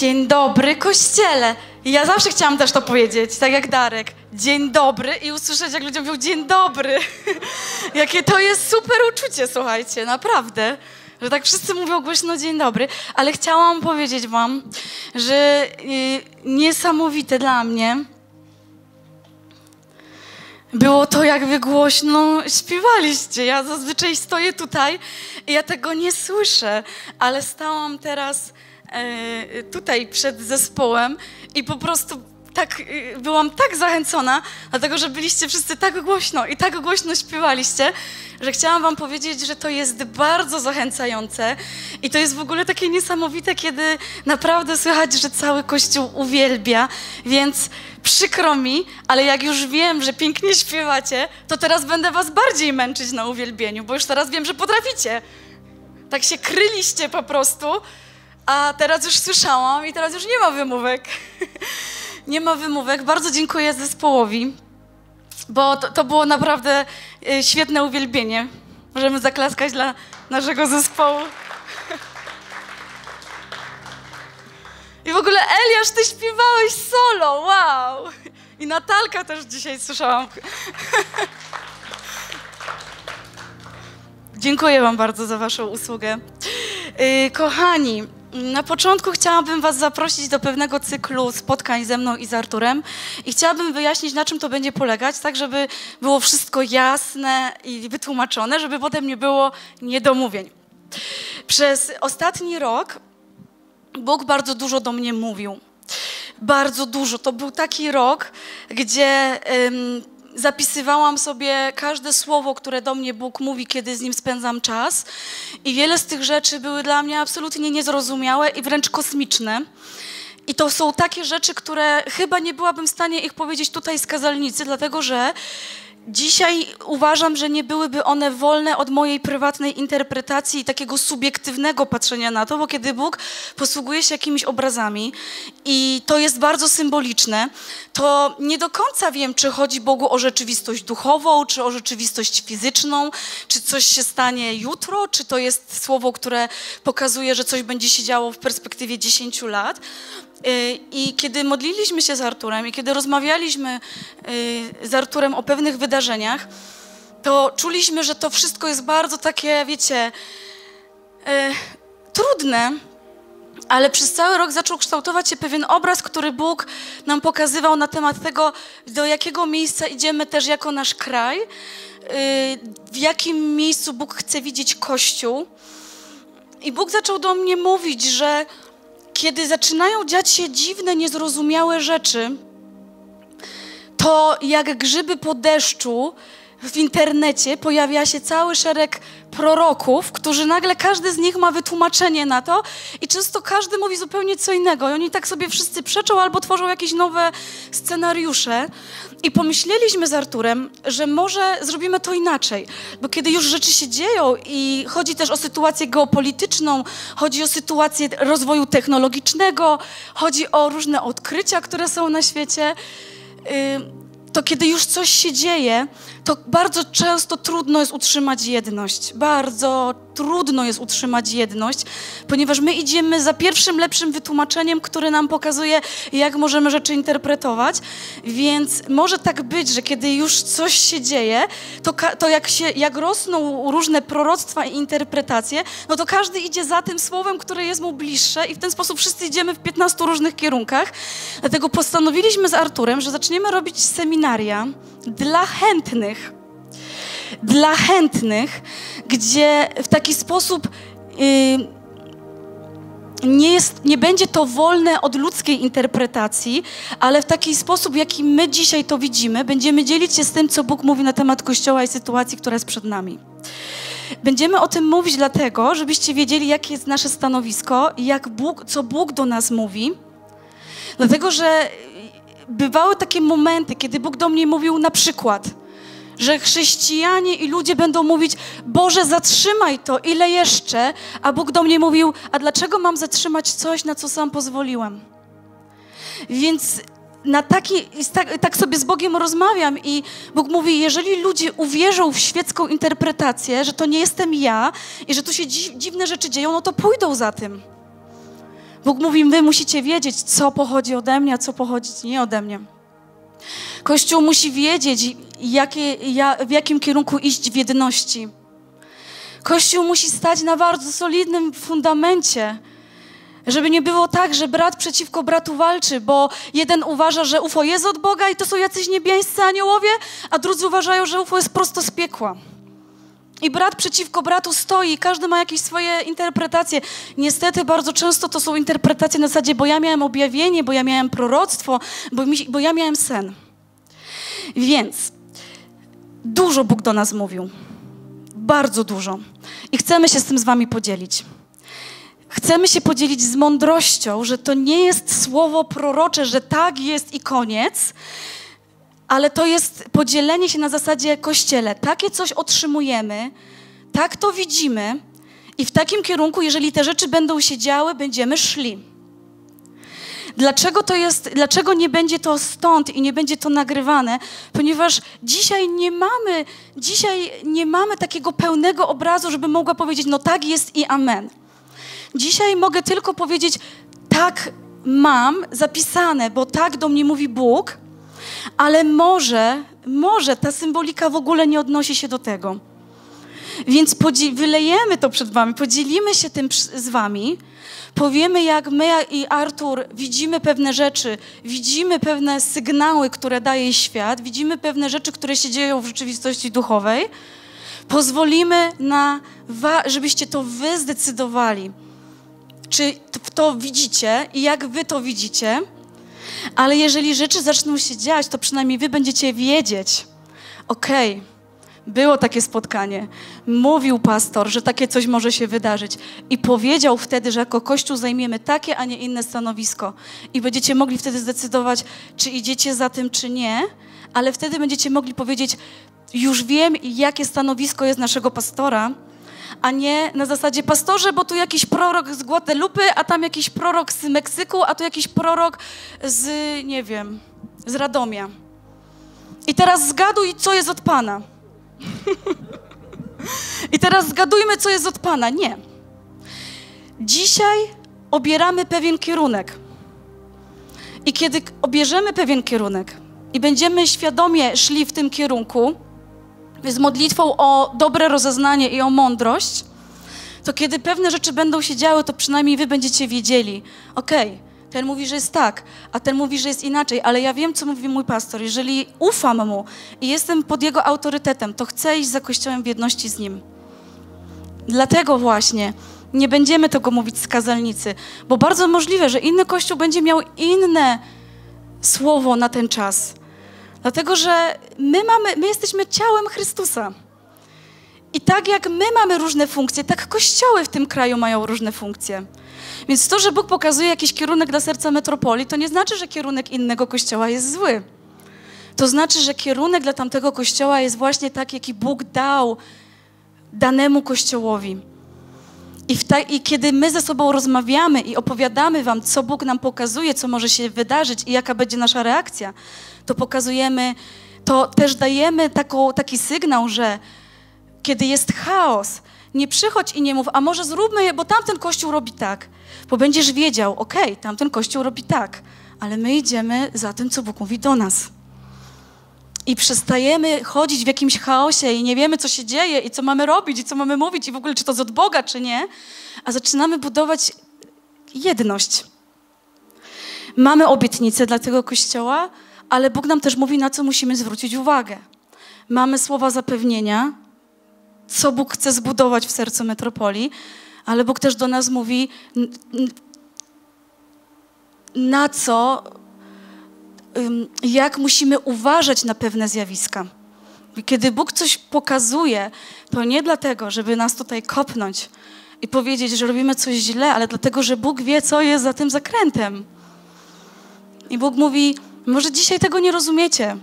Dzień dobry, Kościele. Ja zawsze chciałam też to powiedzieć, tak jak Darek. Dzień dobry i usłyszeć, jak ludzie mówią dzień dobry. Jakie to jest super uczucie, słuchajcie, naprawdę. Że tak wszyscy mówią głośno dzień dobry. Ale chciałam powiedzieć wam, że niesamowite dla mnie było to, jak wy głośno śpiewaliście. Ja zazwyczaj stoję tutaj i ja tego nie słyszę, ale stałam teraz tutaj przed zespołem i po prostu tak, byłam tak zachęcona, dlatego że byliście wszyscy tak głośno i tak głośno śpiewaliście, że chciałam wam powiedzieć, że to jest bardzo zachęcające i to jest w ogóle takie niesamowite, kiedy naprawdę słychać, że cały Kościół uwielbia, więc przykro mi, ale jak już wiem, że pięknie śpiewacie, to teraz będę was bardziej męczyć na uwielbieniu, bo już teraz wiem, że potraficie. Tak się kryliście po prostu, a teraz już słyszałam i teraz już nie ma wymówek. Nie ma wymówek. Bardzo dziękuję zespołowi, bo to było naprawdę świetne uwielbienie. Możemy zaklaskać dla naszego zespołu. I w ogóle Eliasz, ty śpiewałeś solo, wow! I Natalka też dzisiaj słyszałam. Dziękuję wam bardzo za waszą usługę. Kochani, na początku chciałabym was zaprosić do pewnego cyklu spotkań ze mną i z Arturem i chciałabym wyjaśnić, na czym to będzie polegać, tak żeby było wszystko jasne i wytłumaczone, żeby potem nie było niedomówień. Przez ostatni rok Bóg bardzo dużo do mnie mówił. Bardzo dużo. To był taki rok, gdzie zapisywałam sobie każde słowo, które do mnie Bóg mówi, kiedy z Nim spędzam czas i wiele z tych rzeczy były dla mnie absolutnie niezrozumiałe i wręcz kosmiczne. I to są takie rzeczy, które chyba nie byłabym w stanie ich powiedzieć tutaj z kazalnicy, dlatego że dzisiaj uważam, że nie byłyby one wolne od mojej prywatnej interpretacji i takiego subiektywnego patrzenia na to, bo kiedy Bóg posługuje się jakimiś obrazami i to jest bardzo symboliczne, to nie do końca wiem, czy chodzi Bogu o rzeczywistość duchową, czy o rzeczywistość fizyczną, czy coś się stanie jutro, czy to jest słowo, które pokazuje, że coś będzie się działo w perspektywie 10 lat. I kiedy modliliśmy się z Arturem i kiedy rozmawialiśmy z Arturem o pewnych wydarzeniach, to czuliśmy, że to wszystko jest bardzo takie, wiecie, trudne, ale przez cały rok zaczął kształtować się pewien obraz, który Bóg nam pokazywał na temat tego, do jakiego miejsca idziemy też jako nasz kraj, w jakim miejscu Bóg chce widzieć Kościół. I Bóg zaczął do mnie mówić, że kiedy zaczynają dziać się dziwne, niezrozumiałe rzeczy, to jak grzyby po deszczu w internecie pojawia się cały szereg proroków, którzy nagle każdy z nich ma wytłumaczenie na to i często każdy mówi zupełnie co innego. I oni tak sobie wszyscy przeczą albo tworzą jakieś nowe scenariusze. I pomyśleliśmy z Arturem, że może zrobimy to inaczej, bo kiedy już rzeczy się dzieją i chodzi też o sytuację geopolityczną, chodzi o sytuację rozwoju technologicznego, chodzi o różne odkrycia, które są na świecie, to kiedy już coś się dzieje, to bardzo często trudno jest utrzymać jedność. Bardzo trudno jest utrzymać jedność, ponieważ my idziemy za pierwszym lepszym wytłumaczeniem, które nam pokazuje, jak możemy rzeczy interpretować. Więc może tak być, że kiedy już coś się dzieje, to jak rosną różne proroctwa i interpretacje, no to każdy idzie za tym słowem, które jest mu bliższe i w ten sposób wszyscy idziemy w 15 różnych kierunkach. Dlatego postanowiliśmy z Arturem, że zaczniemy robić seminaria dla chętnych. Dla chętnych, gdzie w taki sposób nie będzie to wolne od ludzkiej interpretacji, ale w taki sposób, jaki my dzisiaj to widzimy, będziemy dzielić się z tym, co Bóg mówi na temat Kościoła i sytuacji, która jest przed nami. Będziemy o tym mówić dlatego, żebyście wiedzieli, jakie jest nasze stanowisko, co Bóg do nas mówi, dlatego że bywały takie momenty, kiedy Bóg do mnie mówił na przykład, że chrześcijanie i ludzie będą mówić: Boże, zatrzymaj to, ile jeszcze? A Bóg do mnie mówił: a dlaczego mam zatrzymać coś, na co sam pozwoliłem? Więc tak sobie z Bogiem rozmawiam i Bóg mówi, jeżeli ludzie uwierzą w świecką interpretację, że to nie jestem ja i że tu się dziwne rzeczy dzieją, no to pójdą za tym. Bóg mówi, wy musicie wiedzieć, co pochodzi ode mnie, a co pochodzi nie ode mnie. Kościół musi wiedzieć, w jakim kierunku iść w jedności. Kościół musi stać na bardzo solidnym fundamencie, żeby nie było tak, że brat przeciwko bratu walczy, bo jeden uważa, że UFO jest od Boga i to są jacyś niebiańscy aniołowie, a drudzy uważają, że UFO jest prosto z piekła. I brat przeciwko bratu stoi i każdy ma jakieś swoje interpretacje. Niestety bardzo często to są interpretacje na zasadzie, bo ja miałem objawienie, bo ja miałem proroctwo, bo ja miałem sen. Więc dużo Bóg do nas mówił. Bardzo dużo. I chcemy się z tym z wami podzielić. Chcemy się podzielić z mądrością, że to nie jest słowo prorocze, że tak jest i koniec, ale to jest podzielenie się na zasadzie Kościele. Takie coś otrzymujemy, tak to widzimy i w takim kierunku, jeżeli te rzeczy będą się działy, będziemy szli. Dlaczego nie będzie to stąd i nie będzie to nagrywane? Ponieważ dzisiaj nie mamy takiego pełnego obrazu, żeby mogła powiedzieć, no tak jest i amen. Dzisiaj mogę tylko powiedzieć, tak mam zapisane, bo tak do mnie mówi Bóg, ale może ta symbolika w ogóle nie odnosi się do tego. Więc wylejemy to przed wami, podzielimy się tym z wami, powiemy jak my i Artur widzimy pewne rzeczy, widzimy pewne sygnały, które daje świat, widzimy pewne rzeczy, które się dzieją w rzeczywistości duchowej. Pozwolimy, żebyście to wy zdecydowali, czy to widzicie i jak wy to widzicie, ale jeżeli rzeczy zaczną się dziać, to przynajmniej wy będziecie wiedzieć, okej, było takie spotkanie, mówił pastor, że takie coś może się wydarzyć i powiedział wtedy, że jako Kościół zajmiemy takie, a nie inne stanowisko i będziecie mogli wtedy zdecydować, czy idziecie za tym, czy nie, ale wtedy będziecie mogli powiedzieć, już wiem, jakie stanowisko jest naszego pastora, a nie na zasadzie pastorze, bo tu jakiś prorok z Guadelupy, a tam jakiś prorok z Meksyku, a tu jakiś prorok z, nie wiem, z Radomia. I teraz zgaduj, co jest od Pana. I teraz zgadujmy, co jest od Pana. Nie. Dzisiaj obieramy pewien kierunek. I kiedy obierzemy pewien kierunek i będziemy świadomie szli w tym kierunku, z modlitwą o dobre rozeznanie i o mądrość, to kiedy pewne rzeczy będą się działy, to przynajmniej wy będziecie wiedzieli, okej, ten mówi, że jest tak, a ten mówi, że jest inaczej, ale ja wiem, co mówi mój pastor. Jeżeli ufam mu i jestem pod jego autorytetem, to chcę iść za Kościołem w jedności z nim. Dlatego właśnie nie będziemy tego mówić z kazalnicy, bo bardzo możliwe, że inny Kościół będzie miał inne słowo na ten czas. Dlatego, że my jesteśmy ciałem Chrystusa. I tak jak my mamy różne funkcje, tak kościoły w tym kraju mają różne funkcje. Więc to, że Bóg pokazuje jakiś kierunek dla serca metropolii, to nie znaczy, że kierunek innego kościoła jest zły. To znaczy, że kierunek dla tamtego kościoła jest właśnie taki, jaki Bóg dał danemu kościołowi. I kiedy my ze sobą rozmawiamy i opowiadamy wam, co Bóg nam pokazuje, co może się wydarzyć i jaka będzie nasza reakcja, to pokazujemy, to też dajemy taki sygnał, że kiedy jest chaos, nie przychodź i nie mów, a może zróbmy je, bo tamten kościół robi tak. Bo będziesz wiedział, okej, tamten kościół robi tak, ale my idziemy za tym, co Bóg mówi do nas. I przestajemy chodzić w jakimś chaosie i nie wiemy, co się dzieje i co mamy robić i co mamy mówić i w ogóle, czy to jest od Boga, czy nie, a zaczynamy budować jedność. Mamy obietnicę dla tego Kościoła, ale Bóg nam też mówi, na co musimy zwrócić uwagę. Mamy słowa zapewnienia, co Bóg chce zbudować w sercu metropolii, ale Bóg też do nas mówi, na co, jak musimy uważać na pewne zjawiska. Kiedy Bóg coś pokazuje, to nie dlatego, żeby nas tutaj kopnąć i powiedzieć, że robimy coś źle, ale dlatego, że Bóg wie, co jest za tym zakrętem. I Bóg mówi, może dzisiaj tego nie rozumiecie.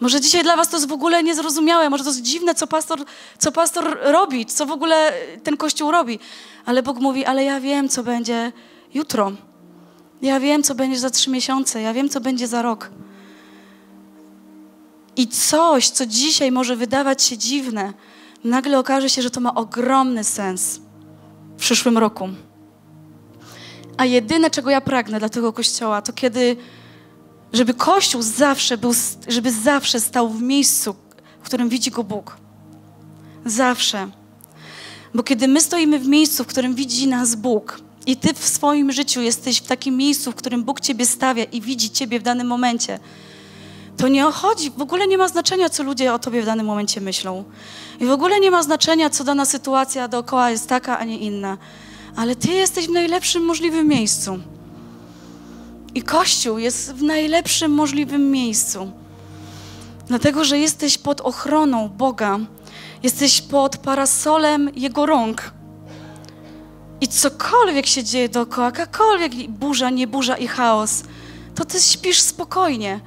Może dzisiaj dla was to jest w ogóle niezrozumiałe, może to jest dziwne, co pastor robi, co w ogóle ten Kościół robi. Ale Bóg mówi, ale ja wiem, co będzie jutro. Ja wiem, co będzie za 3 miesiące, ja wiem, co będzie za rok. I coś, co dzisiaj może wydawać się dziwne, nagle okaże się, że to ma ogromny sens w przyszłym roku. A jedyne, czego ja pragnę dla tego Kościoła, to żeby Kościół zawsze był, żeby zawsze stał w miejscu, w którym widzi go Bóg. Zawsze. Bo kiedy my stoimy w miejscu, w którym widzi nas Bóg i Ty w swoim życiu jesteś w takim miejscu, w którym Bóg Ciebie stawia i widzi Ciebie w danym momencie, to nie chodzi, w ogóle nie ma znaczenia, co ludzie o Tobie w danym momencie myślą. I w ogóle nie ma znaczenia, co dana sytuacja dookoła jest taka, a nie inna. Ale Ty jesteś w najlepszym możliwym miejscu. I Kościół jest w najlepszym możliwym miejscu. Dlatego, że jesteś pod ochroną Boga. Jesteś pod parasolem Jego rąk. I cokolwiek się dzieje dookoła, jakakolwiek burza, nieburza i chaos, to Ty śpisz spokojnie.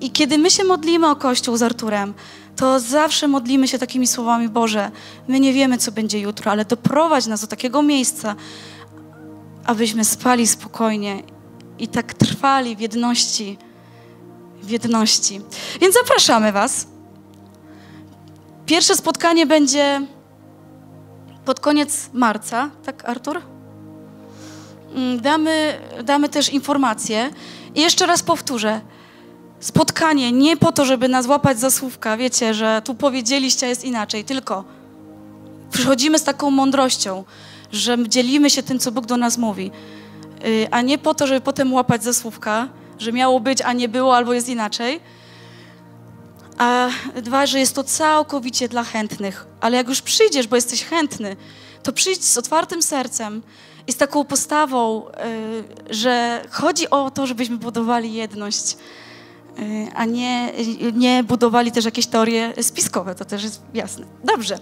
I kiedy my się modlimy o Kościół z Arturem, to zawsze modlimy się takimi słowami: Boże, my nie wiemy, co będzie jutro, ale doprowadź nas do takiego miejsca, abyśmy spali spokojnie i tak trwali w jedności. W jedności. Więc zapraszamy Was. Pierwsze spotkanie będzie pod koniec marca, tak, Artur? Damy też informacje. I jeszcze raz powtórzę. Spotkanie nie po to, żeby nas łapać za słówka, wiecie, że tu powiedzieliście, jest inaczej, tylko przychodzimy z taką mądrością, że dzielimy się tym, co Bóg do nas mówi, a nie po to, żeby potem łapać za słówka, że miało być, a nie było, albo jest inaczej. A dwa, że jest to całkowicie dla chętnych, ale jak już przyjdziesz, bo jesteś chętny, to przyjdź z otwartym sercem i z taką postawą, że chodzi o to, żebyśmy budowali jedność, a nie budowali też jakieś teorie spiskowe, to też jest jasne. Dobrze.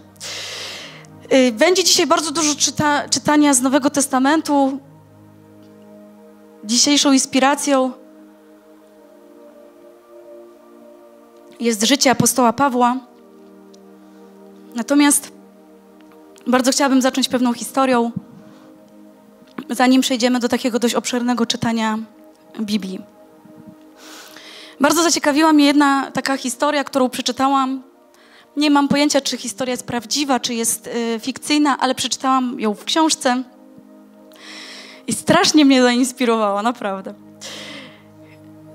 Będzie dzisiaj bardzo dużo czytania z Nowego Testamentu. Dzisiejszą inspiracją jest życie apostoła Pawła. Natomiast bardzo chciałabym zacząć pewną historią, zanim przejdziemy do takiego dość obszernego czytania Biblii. Bardzo zaciekawiła mnie jedna taka historia, którą przeczytałam. Nie mam pojęcia, czy historia jest prawdziwa, czy jest fikcyjna, ale przeczytałam ją w książce i strasznie mnie zainspirowała, naprawdę.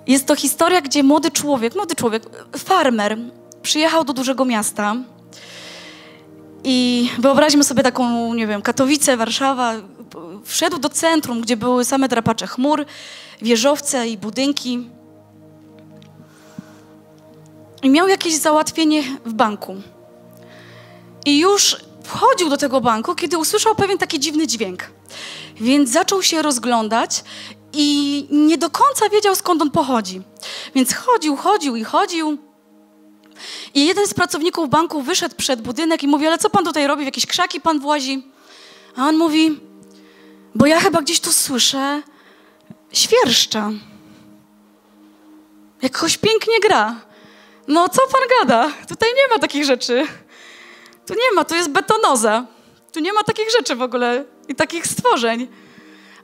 Jest to historia, gdzie młody człowiek, farmer, przyjechał do dużego miasta i wyobraźmy sobie taką, nie wiem, Katowice, Warszawa. Wszedł do centrum, gdzie były same drapacze chmur, wieżowce i budynki. I miał jakieś załatwienie w banku. I już wchodził do tego banku, kiedy usłyszał pewien taki dziwny dźwięk. Więc zaczął się rozglądać i nie do końca wiedział, skąd on pochodzi. Więc chodził. I jeden z pracowników banku wyszedł przed budynek i mówi: ale co pan tutaj robi, w jakieś krzaki pan włazi? A on mówi: bo ja chyba gdzieś tu słyszę świerszcza. Jakoś pięknie gra. No, co pan gada? Tutaj nie ma takich rzeczy. Tu nie ma, tu jest betonoza. Tu nie ma takich rzeczy w ogóle i takich stworzeń.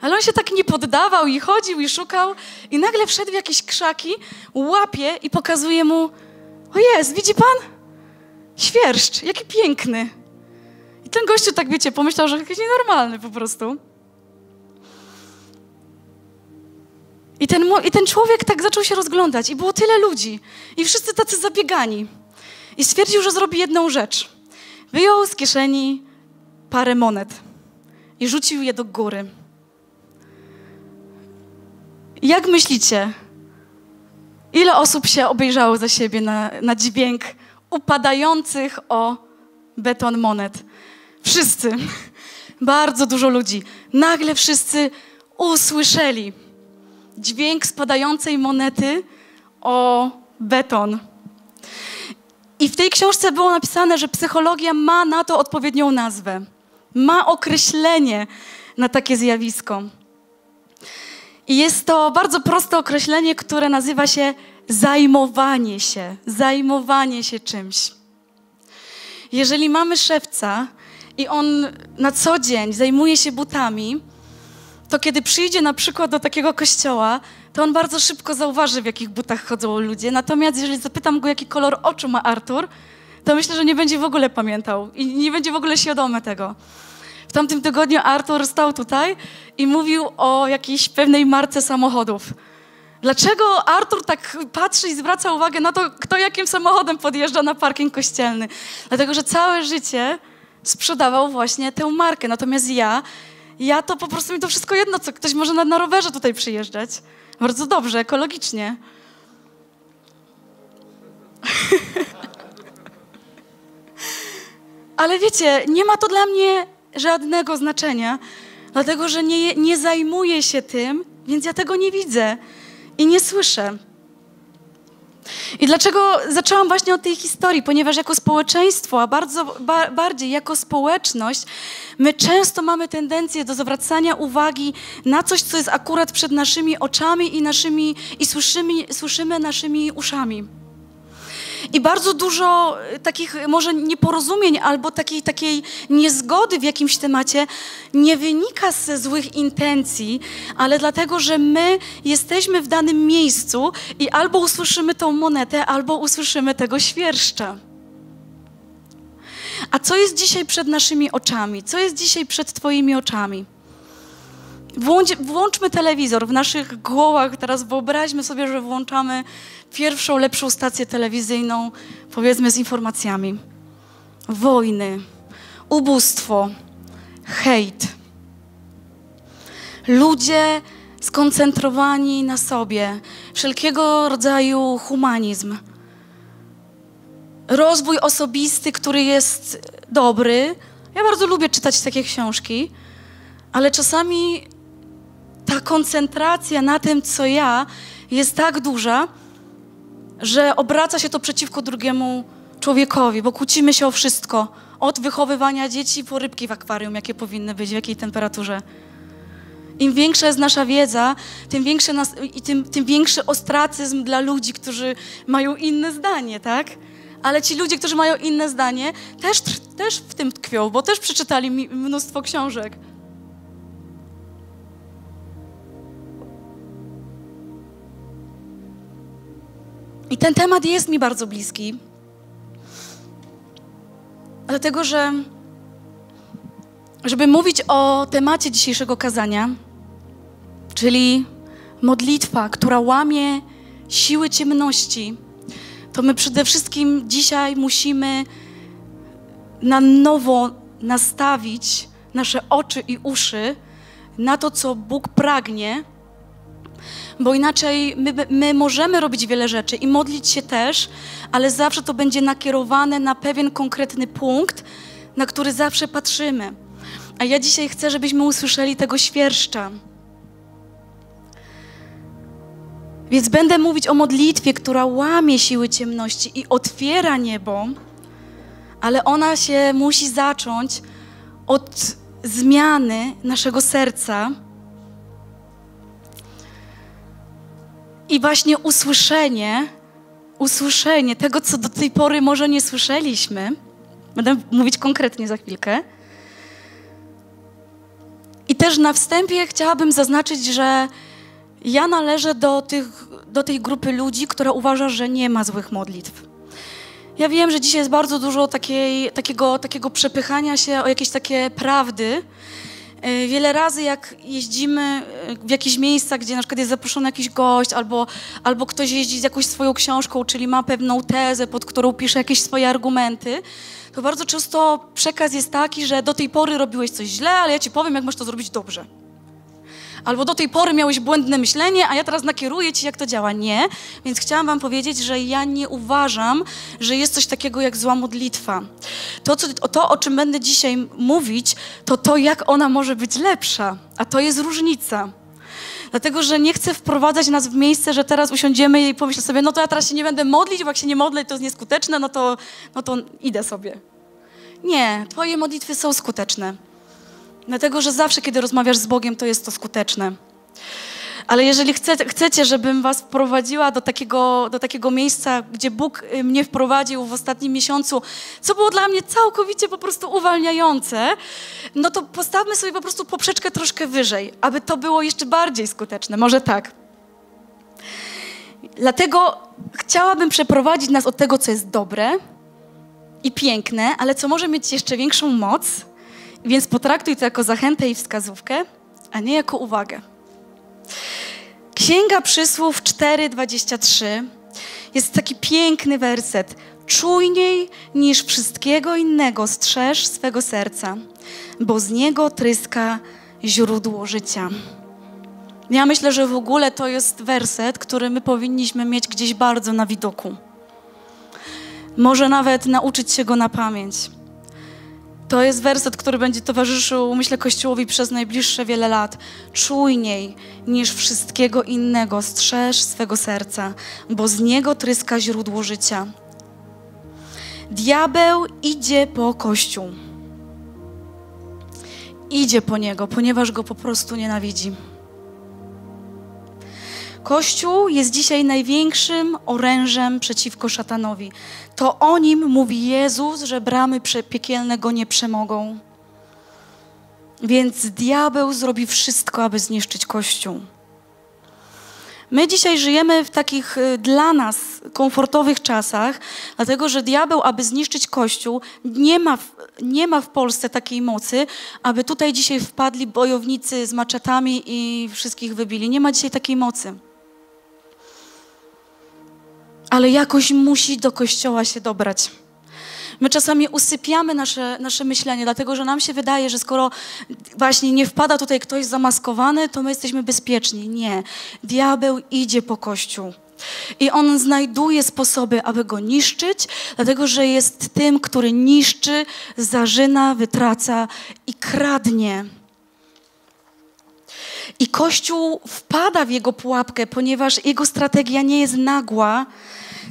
Ale on się tak nie poddawał i chodził i szukał i nagle wszedł w jakieś krzaki, łapie i pokazuje mu: o jest, widzi pan? Świerszcz, jaki piękny. I ten gościu tak, wiecie, pomyślał, że jakiś nienormalny po prostu. I ten człowiek tak zaczął się rozglądać i było tyle ludzi i wszyscy tacy zabiegani. I stwierdził, że zrobi jedną rzecz. Wyjął z kieszeni parę monet i rzucił je do góry. Jak myślicie, ile osób się obejrzało za siebie na dźwięk upadających o beton monet? Wszyscy. Bardzo dużo ludzi. Nagle wszyscy usłyszeli dźwięk spadającej monety o beton. I w tej książce było napisane, że psychologia ma na to odpowiednią nazwę. Ma określenie na takie zjawisko. I jest to bardzo proste określenie, które nazywa się zajmowanie się. Zajmowanie się czymś. Jeżeli mamy szewca i on na co dzień zajmuje się butami, to kiedy przyjdzie na przykład do takiego kościoła, to on bardzo szybko zauważy, w jakich butach chodzą ludzie. Natomiast jeżeli zapytam go, jaki kolor oczu ma Artur, to myślę, że nie będzie w ogóle pamiętał i nie będzie w ogóle świadomy tego. W tamtym tygodniu Artur stał tutaj i mówił o jakiejś pewnej marce samochodów. Dlaczego Artur tak patrzy i zwraca uwagę na to, kto jakim samochodem podjeżdża na parking kościelny? Dlatego, że całe życie sprzedawał właśnie tę markę. Natomiast ja to po prostu mi to wszystko jedno, co ktoś może na rowerze tutaj przyjeżdżać. Bardzo dobrze, ekologicznie. Ale wiecie, nie ma to dla mnie żadnego znaczenia, dlatego, że nie zajmuję się tym, więc ja tego nie widzę i nie słyszę. I dlaczego zaczęłam właśnie od tej historii? Ponieważ jako społeczeństwo, a bardziej jako społeczność, my często mamy tendencję do zwracania uwagi na coś, co jest akurat przed naszymi oczami i słyszymy naszymi uszami. I bardzo dużo takich może nieporozumień albo takiej niezgody w jakimś temacie nie wynika ze złych intencji, ale dlatego, że my jesteśmy w danym miejscu i albo usłyszymy tą monetę, albo usłyszymy tego świerszcza. A co jest dzisiaj przed naszymi oczami? Co jest dzisiaj przed twoimi oczami? Włączmy telewizor. W naszych głowach teraz wyobraźmy sobie, że włączamy pierwszą, lepszą stację telewizyjną, powiedzmy, z informacjami. Wojny, ubóstwo, hejt. Ludzie skoncentrowani na sobie. Wszelkiego rodzaju humanizm. Rozwój osobisty, który jest dobry. Ja bardzo lubię czytać takie książki, ale czasami ta koncentracja na tym, co ja, jest tak duża, że obraca się to przeciwko drugiemu człowiekowi, bo kłócimy się o wszystko. Od wychowywania dzieci po rybki w akwarium, jakie powinny być, w jakiej temperaturze. Im większa jest nasza wiedza, tym większy ostracyzm dla ludzi, którzy mają inne zdanie, tak? Ale ci ludzie, którzy mają inne zdanie, też w tym tkwią, bo też przeczytali mnóstwo książek. I ten temat jest mi bardzo bliski, dlatego że, żeby mówić o temacie dzisiejszego kazania, czyli modlitwa, która łamie siły ciemności, to my przede wszystkim dzisiaj musimy na nowo nastawić nasze oczy i uszy na to, co Bóg pragnie, bo inaczej my możemy robić wiele rzeczy i modlić się też, ale zawsze to będzie nakierowane na pewien konkretny punkt, na który zawsze patrzymy. A ja dzisiaj chcę, żebyśmy usłyszeli tego świerszcza. Więc będę mówić o modlitwie, która łamie siły ciemności i otwiera niebo, ale ona się musi zacząć od zmiany naszego serca, i właśnie usłyszenie tego, co do tej pory może nie słyszeliśmy. Będę mówić konkretnie za chwilkę. I też na wstępie chciałabym zaznaczyć, że ja należę do tej grupy ludzi, która uważa, że nie ma złych modlitw. Ja wiem, że dzisiaj jest bardzo dużo takiego przepychania się o jakieś takie prawdy. Wiele razy, jak jeździmy w jakieś miejsca, gdzie na przykład jest zaproszony jakiś gość, albo ktoś jeździ z jakąś swoją książką, czyli ma pewną tezę, pod którą pisze jakieś swoje argumenty, to bardzo często przekaz jest taki, że do tej pory robiłeś coś źle, ale ja ci powiem, jak masz to zrobić dobrze. Albo do tej pory miałeś błędne myślenie, a ja teraz nakieruję ci, jak to działa. Nie, więc chciałam wam powiedzieć, że ja nie uważam, że jest coś takiego jak zła modlitwa. To o czym będę dzisiaj mówić, to jak ona może być lepsza, a to jest różnica. Dlatego, że nie chcę wprowadzać nas w miejsce, że teraz usiądziemy i pomyślę sobie, no to ja teraz się nie będę modlić, bo jak się nie modlę, to jest nieskuteczne, no to idę sobie. Nie, twoje modlitwy są skuteczne. Dlatego, że zawsze, kiedy rozmawiasz z Bogiem, to jest to skuteczne. Ale jeżeli chcecie, żebym was wprowadziła do takiego miejsca, gdzie Bóg mnie wprowadził w ostatnim miesiącu, co było dla mnie całkowicie po prostu uwalniające, no to postawmy sobie po prostu poprzeczkę troszkę wyżej, aby to było jeszcze bardziej skuteczne. Może tak. Dlatego chciałabym przeprowadzić nas od tego, co jest dobre i piękne, ale co może mieć jeszcze większą moc Więc potraktuj to jako zachętę i wskazówkę, a nie jako uwagę. Księga Przysłów 4:23 jest taki piękny werset. Czujniej niż wszystkiego innego strzeż swego serca, bo z niego tryska źródło życia. Ja myślę, że w ogóle to jest werset, który my powinniśmy mieć gdzieś bardzo na widoku. Może nawet nauczyć się go na pamięć. To jest werset, który będzie towarzyszył, myślę, Kościołowi przez najbliższe wiele lat. Czujniej niż wszystkiego innego strzeż swego serca, bo z niego tryska źródło życia. Diabeł idzie po Kościół. Idzie po niego, ponieważ go po prostu nienawidzi. Kościół jest dzisiaj największym orężem przeciwko szatanowi. To o nim mówi Jezus, że bramy piekielne go nie przemogą. Więc diabeł zrobi wszystko, aby zniszczyć Kościół. My dzisiaj żyjemy w takich dla nas komfortowych czasach, dlatego że diabeł, aby zniszczyć Kościół, nie ma w Polsce takiej mocy, aby tutaj dzisiaj wpadli bojownicy z maczetami i wszystkich wybili. Nie ma dzisiaj takiej mocy. Ale jakoś musi do Kościoła się dobrać. My czasami usypiamy nasze myślenie, dlatego że nam się wydaje, że skoro właśnie nie wpada tutaj ktoś zamaskowany, to my jesteśmy bezpieczni. Nie. Diabeł idzie po Kościół. I on znajduje sposoby, aby go niszczyć, dlatego że jest tym, który niszczy, zarzyna, wytraca i kradnie. I Kościół wpada w jego pułapkę, ponieważ jego strategia nie jest nagła,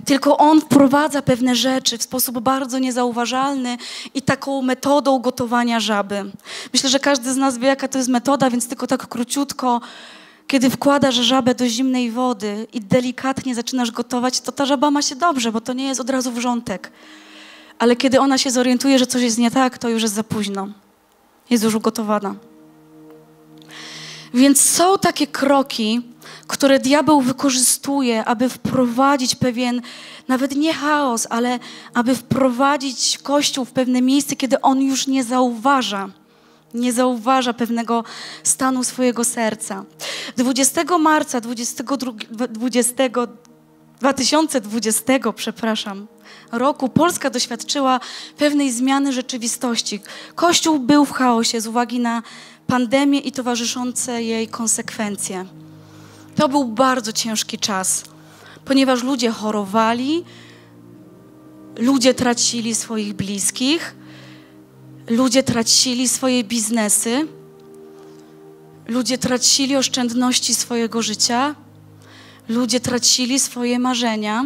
tylko on wprowadza pewne rzeczy w sposób bardzo niezauważalny i taką metodą gotowania żaby. Myślę, że każdy z nas wie, jaka to jest metoda, więc tylko tak króciutko, kiedy wkładasz żabę do zimnej wody i delikatnie zaczynasz gotować, to ta żaba ma się dobrze, bo to nie jest od razu wrzątek. Ale kiedy ona się zorientuje, że coś jest nie tak, to już jest za późno. Jest już ugotowana. Więc są takie kroki, które diabeł wykorzystuje, aby wprowadzić pewien, nawet nie chaos, ale aby wprowadzić Kościół w pewne miejsce, kiedy on już nie zauważa pewnego stanu swojego serca. 20 marca 2020 roku Polska doświadczyła pewnej zmiany rzeczywistości. Kościół był w chaosie z uwagi na pandemię i towarzyszące jej konsekwencje. To był bardzo ciężki czas, ponieważ ludzie chorowali, ludzie tracili swoich bliskich, ludzie tracili swoje biznesy, ludzie tracili oszczędności swojego życia, ludzie tracili swoje marzenia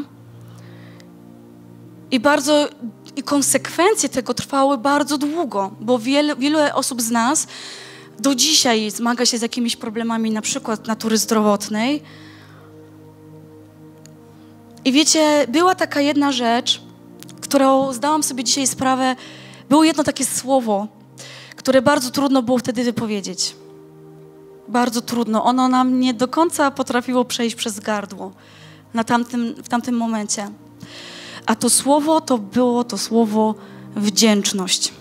i konsekwencje tego trwały bardzo długo, bo wiele osób z nas do dzisiaj zmaga się z jakimiś problemami, na przykład natury zdrowotnej. I wiecie, była taka jedna rzecz, którą zdałam sobie dzisiaj sprawę. Było jedno takie słowo, które bardzo trudno było wtedy wypowiedzieć. Bardzo trudno. Ono nam nie do końca potrafiło przejść przez gardło w tamtym momencie. A to słowo to było to słowo wdzięczność.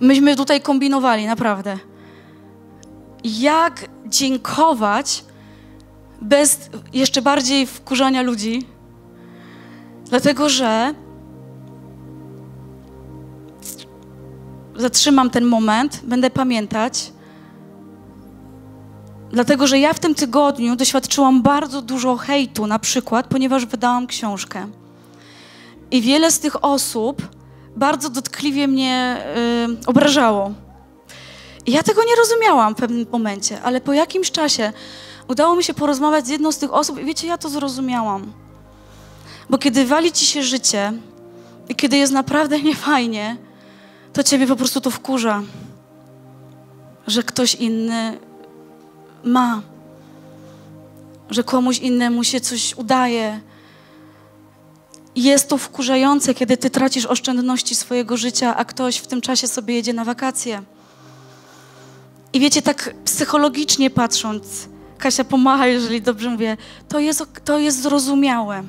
Myśmy tutaj kombinowali, naprawdę. Jak dziękować bez jeszcze bardziej wkurzania ludzi, dlatego że zatrzymam ten moment, będę pamiętać, dlatego że ja w tym tygodniu doświadczyłam bardzo dużo hejtu, na przykład, ponieważ wydałam książkę. I wiele z tych osób bardzo dotkliwie mnie obrażało. I ja tego nie rozumiałam w pewnym momencie, ale po jakimś czasie udało mi się porozmawiać z jedną z tych osób i wiecie, ja to zrozumiałam. Bo kiedy wali ci się życie i kiedy jest naprawdę niefajnie, to ciebie po prostu to wkurza, że ktoś inny ma, że komuś innemu się coś udaje. Jest to wkurzające, kiedy ty tracisz oszczędności swojego życia, a ktoś w tym czasie sobie jedzie na wakacje. I wiecie, tak psychologicznie patrząc, Kasia pomacha, jeżeli dobrze mówię, to jest zrozumiałe.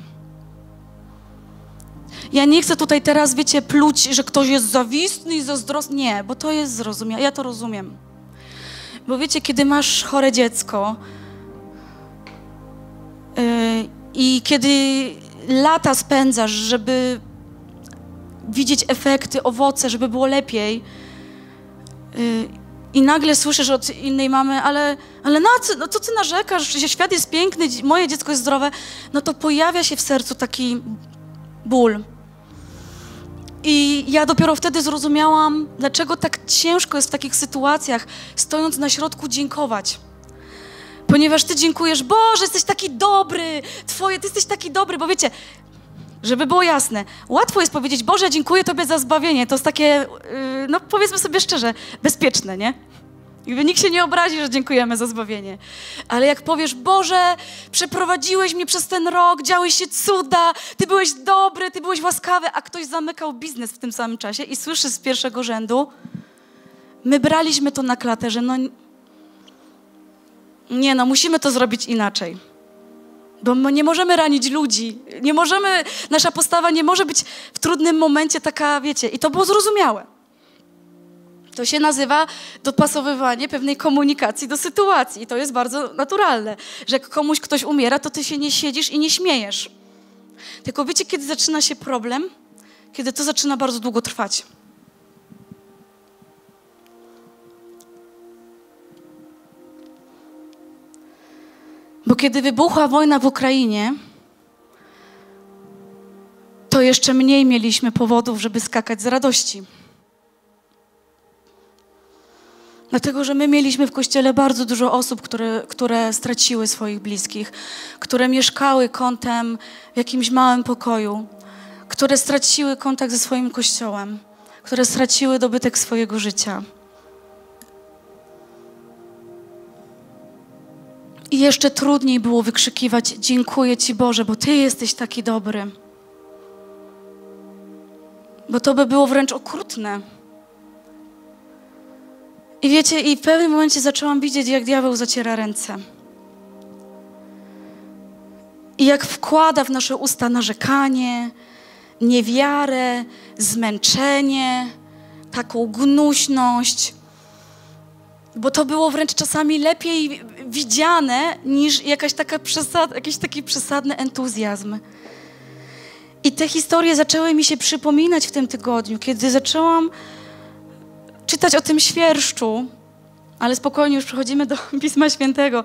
Ja nie chcę tutaj teraz, wiecie, pluć, że ktoś jest zawistny i zazdrosny. Nie, bo to jest zrozumiałe. Ja to rozumiem. Bo wiecie, kiedy masz chore dziecko i kiedy lata spędzasz, żeby widzieć efekty, owoce, żeby było lepiej, i nagle słyszysz od innej mamy, ale na co, no co ty narzekasz, że świat jest piękny, moje dziecko jest zdrowe, no to pojawia się w sercu taki ból. I ja dopiero wtedy zrozumiałam, dlaczego tak ciężko jest w takich sytuacjach, stojąc na środku, dziękować. Ponieważ ty dziękujesz, Boże, jesteś taki dobry, ty jesteś taki dobry, bo wiecie, żeby było jasne, łatwo jest powiedzieć, Boże, dziękuję Tobie za zbawienie. To jest takie, no powiedzmy sobie szczerze, bezpieczne, nie? Jakby nikt się nie obrazi, że dziękujemy za zbawienie. Ale jak powiesz, Boże, przeprowadziłeś mnie przez ten rok, działy się cuda, Ty byłeś dobry, Ty byłeś łaskawy, a ktoś zamykał biznes w tym samym czasie i słyszy z pierwszego rzędu, my braliśmy to na klatę, że no nie, no musimy to zrobić inaczej. Bo my nie możemy ranić ludzi, nie możemy, nasza postawa nie może być w trudnym momencie taka, wiecie, i to było zrozumiałe. To się nazywa dopasowywanie pewnej komunikacji do sytuacji i to jest bardzo naturalne, że jak komuś ktoś umiera, to ty się nie siedzisz i nie śmiejesz. Tylko wiecie, kiedy zaczyna się problem? Kiedy to zaczyna bardzo długo trwać. Bo kiedy wybuchła wojna w Ukrainie, to jeszcze mniej mieliśmy powodów, żeby skakać z radości. Dlatego, że my mieliśmy w Kościele bardzo dużo osób, które straciły swoich bliskich, które mieszkały kątem w jakimś małym pokoju, które straciły kontakt ze swoim Kościołem, które straciły dobytek swojego życia. I jeszcze trudniej było wykrzykiwać, dziękuję Ci Boże, bo Ty jesteś taki dobry. Bo to by było wręcz okrutne. I wiecie, i w pewnym momencie zaczęłam widzieć, jak diabeł zaciera ręce. I jak wkłada w nasze usta narzekanie, niewiarę, zmęczenie, taką gnuśność. Bo to było wręcz czasami lepiej widziane niż jakiś taki przesadny entuzjazm. I te historie zaczęły mi się przypominać w tym tygodniu, kiedy zaczęłam czytać o tym świerszczu, ale spokojnie, już przechodzimy do Pisma Świętego,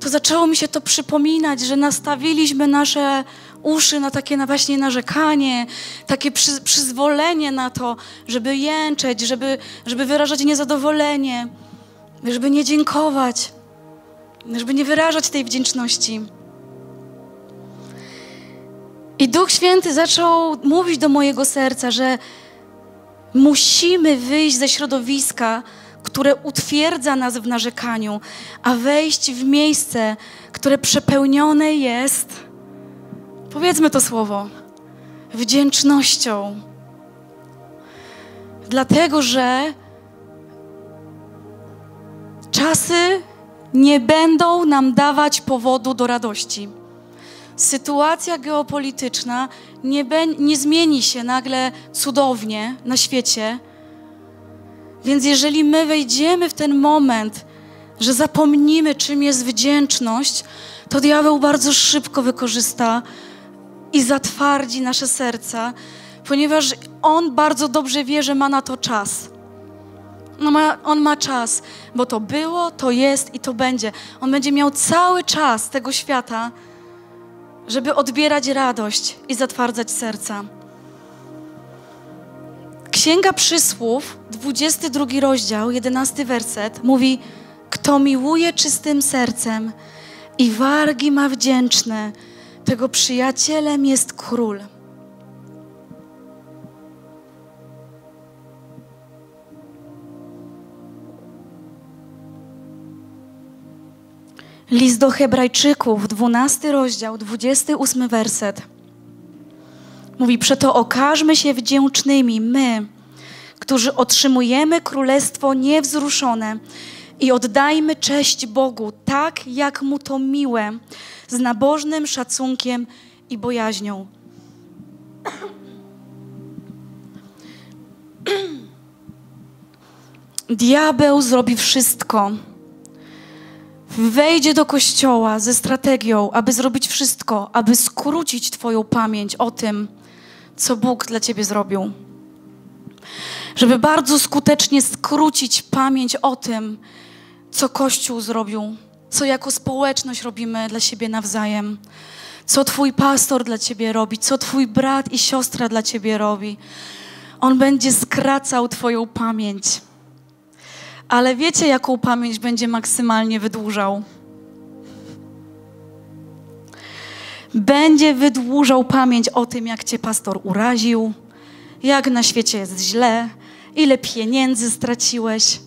to zaczęło mi się to przypominać, że nastawiliśmy nasze uszy na takie właśnie narzekanie, takie przyzwolenie na to, żeby jęczeć, żeby wyrażać niezadowolenie, żeby nie dziękować, żeby nie wyrażać tej wdzięczności. I Duch Święty zaczął mówić do mojego serca, że musimy wyjść ze środowiska, które utwierdza nas w narzekaniu, a wejść w miejsce, które przepełnione jest, powiedzmy to słowo, wdzięcznością. Dlatego, że czasy nie będą nam dawać powodu do radości. Sytuacja geopolityczna nie zmieni się nagle cudownie na świecie. Więc jeżeli my wejdziemy w ten moment, że zapomnimy, czym jest wdzięczność, to diabeł bardzo szybko wykorzysta i zatwardzi nasze serca, ponieważ on bardzo dobrze wie, że ma na to czas. On ma czas, bo to było, to jest i to będzie. On będzie miał cały czas tego świata, żeby odbierać radość i zatwardzać serca. Księga Przysłów, 22 rozdział, 11 werset, mówi: kto miłuje czystym sercem i wargi ma wdzięczne, tego przyjacielem jest król. List do Hebrajczyków, 12 rozdział, 28 werset. Mówi: przeto okażmy się wdzięcznymi my, którzy otrzymujemy królestwo niewzruszone, i oddajmy cześć Bogu tak, jak Mu to miłe, z nabożnym szacunkiem i bojaźnią. Diabeł zrobi wszystko. Wejdzie do kościoła ze strategią, aby zrobić wszystko, aby skrócić twoją pamięć o tym, co Bóg dla ciebie zrobił. Żeby bardzo skutecznie skrócić pamięć o tym, co Kościół zrobił, co jako społeczność robimy dla siebie nawzajem, co twój pastor dla ciebie robi, co twój brat i siostra dla ciebie robi. On będzie skracał twoją pamięć. Ale wiecie, jaką pamięć będzie maksymalnie wydłużał? Będzie wydłużał pamięć o tym, jak cię pastor uraził, jak na świecie jest źle, ile pieniędzy straciłeś,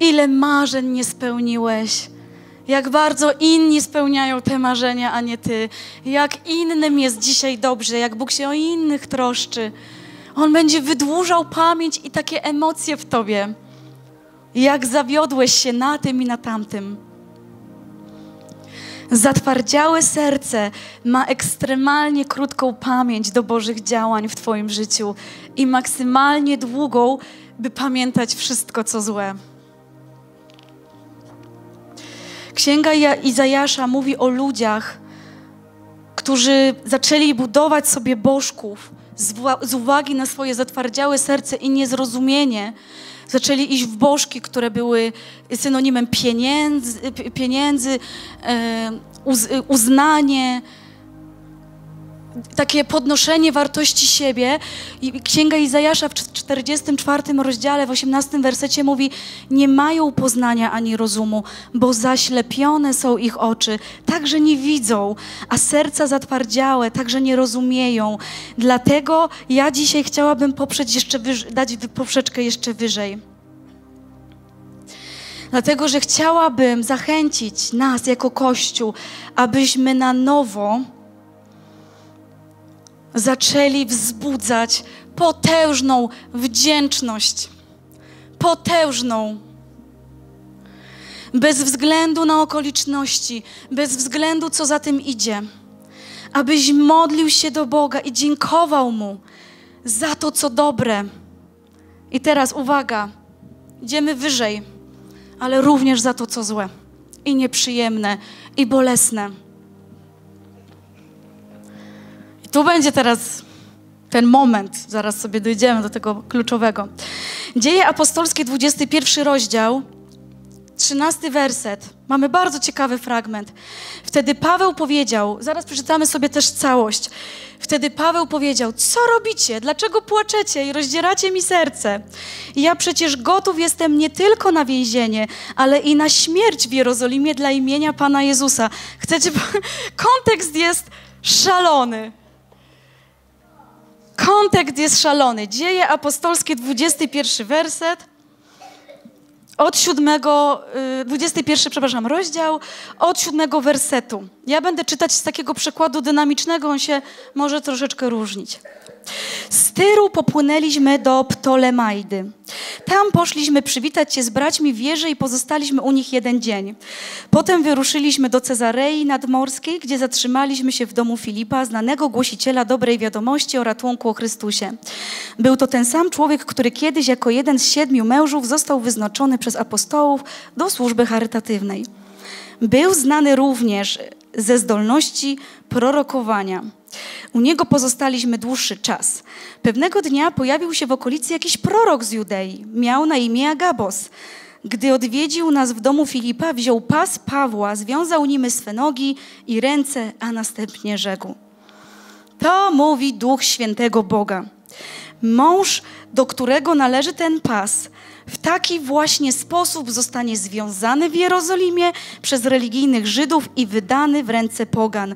ile marzeń nie spełniłeś, jak bardzo inni spełniają te marzenia, a nie ty, jak innym jest dzisiaj dobrze, jak Bóg się o innych troszczy. On będzie wydłużał pamięć i takie emocje w tobie, jak zawiodłeś się na tym i na tamtym. Zatwardziałe serce ma ekstremalnie krótką pamięć do Bożych działań w twoim życiu i maksymalnie długą, by pamiętać wszystko, co złe. Księga Izajasza mówi o ludziach, którzy zaczęli budować sobie bożków z uwagi na swoje zatwardziałe serce i niezrozumienie. Zaczęli iść w bożki, które były synonimem pieniędzy, uznanie, takie podnoszenie wartości siebie. I Księga Izajasza w 44 rozdziale, w 18 wersecie mówi: nie mają poznania ani rozumu, bo zaślepione są ich oczy, tak że nie widzą, a serca zatwardziałe, tak że nie rozumieją. Dlatego ja dzisiaj chciałabym dać poprzeczkę jeszcze wyżej. Dlatego, że chciałabym zachęcić nas jako Kościół, abyśmy na nowo zaczęli wzbudzać potężną wdzięczność. Potężną. Bez względu na okoliczności, bez względu co za tym idzie. Abyś modlił się do Boga i dziękował Mu za to, co dobre. I teraz uwaga, idziemy wyżej, ale również za to, co złe i nieprzyjemne i bolesne. Tu będzie teraz ten moment, zaraz sobie dojdziemy do tego kluczowego. Dzieje apostolskie, 21 rozdział, 13 werset. Mamy bardzo ciekawy fragment. Wtedy Paweł powiedział, zaraz przeczytamy sobie też całość. Wtedy Paweł powiedział: co robicie? Dlaczego płaczecie i rozdzieracie mi serce? Ja przecież gotów jestem nie tylko na więzienie, ale i na śmierć w Jerozolimie dla imienia Pana Jezusa. Chcecie? Kontekst jest szalony. Kontekst jest szalony. Dzieje apostolskie, 21 werset, od 21 rozdział, od 7 wersetu. Ja będę czytać z takiego przekładu dynamicznego, on się może troszeczkę różnić. Z Tyru popłynęliśmy do Ptolemajdy. Tam poszliśmy przywitać się z braćmi w wierze i pozostaliśmy u nich jeden dzień. Potem wyruszyliśmy do Cezarei Nadmorskiej, gdzie zatrzymaliśmy się w domu Filipa, znanego głosiciela dobrej wiadomości o ratunku o Chrystusie. Był to ten sam człowiek, który kiedyś jako jeden z 7 mężów został wyznaczony przez apostołów do służby charytatywnej. Był znany również ze zdolności prorokowania. U niego pozostaliśmy dłuższy czas. Pewnego dnia pojawił się w okolicy jakiś prorok z Judei. Miał na imię Agabos. Gdy odwiedził nas w domu Filipa, wziął pas Pawła, związał nim swe nogi i ręce, a następnie rzekł: to mówi Duch Świętego Boga. Mąż, do którego należy ten pas, w taki właśnie sposób zostanie związany w Jerozolimie przez religijnych Żydów i wydany w ręce pogan.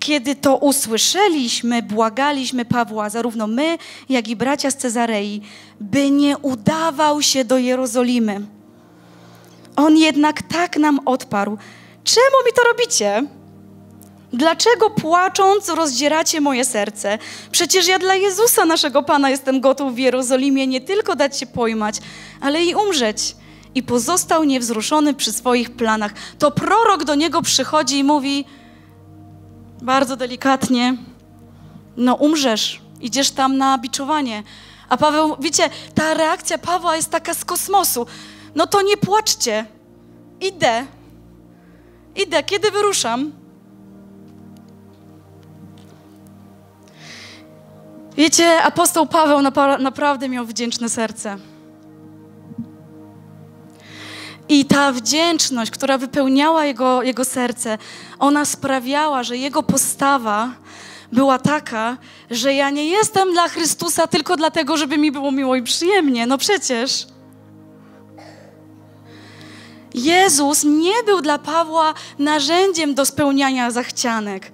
Kiedy to usłyszeliśmy, błagaliśmy Pawła, zarówno my, jak i bracia z Cezarei, by nie udawał się do Jerozolimy. On jednak tak nam odparł: czemu mi to robicie? Dlaczego płacząc rozdzieracie moje serce? Przecież ja dla Jezusa naszego Pana jestem gotów w Jerozolimie nie tylko dać się pojmać, ale i umrzeć. I pozostał niewzruszony przy swoich planach. To prorok do niego przychodzi i mówi bardzo delikatnie: no umrzesz, idziesz tam na biczowanie. A Paweł, wiecie, ta reakcja Pawła jest taka z kosmosu. No to nie płaczcie. Idę, kiedy wyruszam. Wiecie, apostoł Paweł naprawdę miał wdzięczne serce. I ta wdzięczność, która wypełniała jego serce, ona sprawiała, że jego postawa była taka, że ja nie jestem dla Chrystusa tylko dlatego, żeby mi było miło i przyjemnie. No przecież. Jezus nie był dla Pawła narzędziem do spełniania zachcianek.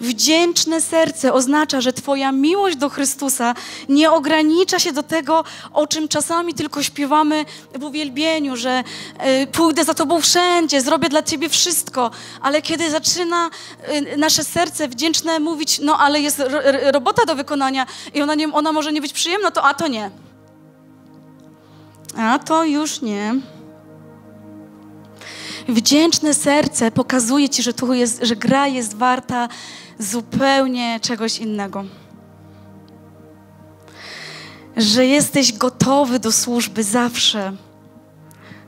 Wdzięczne serce oznacza, że twoja miłość do Chrystusa nie ogranicza się do tego, o czym czasami tylko śpiewamy w uwielbieniu, że pójdę za tobą wszędzie, zrobię dla ciebie wszystko, ale kiedy zaczyna nasze serce wdzięczne mówić, no ale jest robota do wykonania i ona może nie być przyjemna, to a to nie. A to już nie. Wdzięczne serce pokazuje ci, że gra jest warta zupełnie czegoś innego. Że jesteś gotowy do służby zawsze.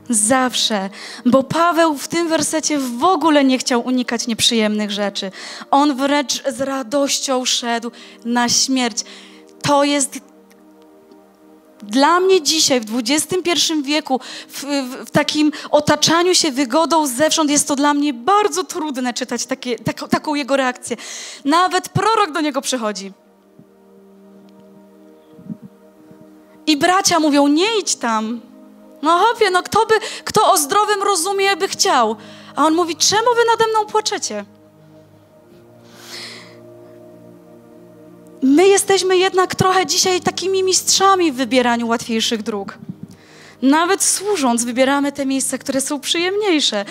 Zawsze. Bo Paweł w tym wersecie w ogóle nie chciał unikać nieprzyjemnych rzeczy. On wręcz z radością szedł na śmierć. To jest dla mnie dzisiaj, w XXI wieku, w takim otaczaniu się wygodą zewsząd, jest to dla mnie bardzo trudne czytać taką jego reakcję. Nawet prorok do niego przychodzi. I bracia mówią, nie idź tam. No chłopie, no kto o zdrowym rozumie by chciał? A on mówi, czemu wy nade mną płaczecie? My jesteśmy jednak trochę dzisiaj takimi mistrzami w wybieraniu łatwiejszych dróg. Nawet służąc wybieramy te miejsca, które są przyjemniejsze.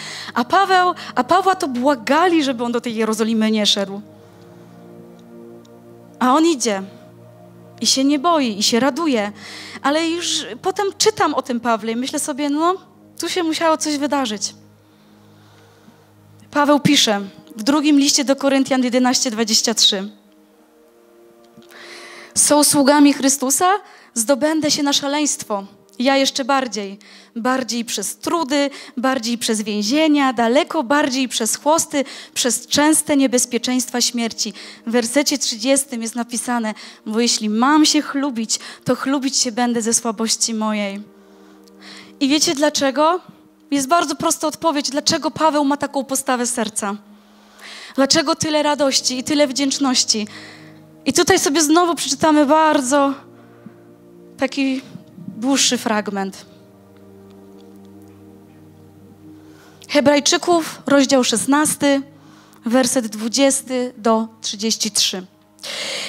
A Pawła to błagali, żeby on do tej Jerozolimy nie szedł. A on idzie i się nie boi, i się raduje. Ale już potem czytam o tym Pawle i myślę sobie, no tu się musiało coś wydarzyć. Paweł pisze w drugim liście do Koryntian 11:23. Są sługami Chrystusa, zdobędę się na szaleństwo. Ja jeszcze bardziej. Bardziej przez trudy, bardziej przez więzienia, daleko bardziej przez chłosty, przez częste niebezpieczeństwa śmierci. W wersecie 30 jest napisane, bo jeśli mam się chlubić, to chlubić się będę ze słabości mojej. I wiecie dlaczego? Jest bardzo prosta odpowiedź, dlaczego Paweł ma taką postawę serca. Dlaczego tyle radości i tyle wdzięczności? I tutaj sobie znowu przeczytamy bardzo taki dłuższy fragment. Hebrajczyków, rozdział 16, werset 20-33.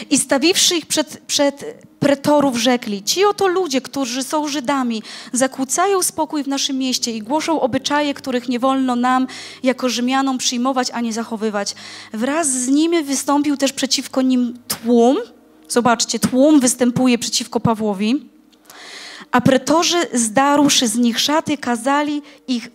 I stawiwszy ich przed pretorów rzekli, ci oto ludzie, którzy są Żydami, zakłócają spokój w naszym mieście i głoszą obyczaje, których nie wolno nam jako Rzymianom przyjmować ani zachowywać. Wraz z nimi wystąpił też przeciwko nim tłum. Zobaczcie, tłum występuje przeciwko Pawłowi. A pretorzy, zdarłszy z nich szaty, kazali ich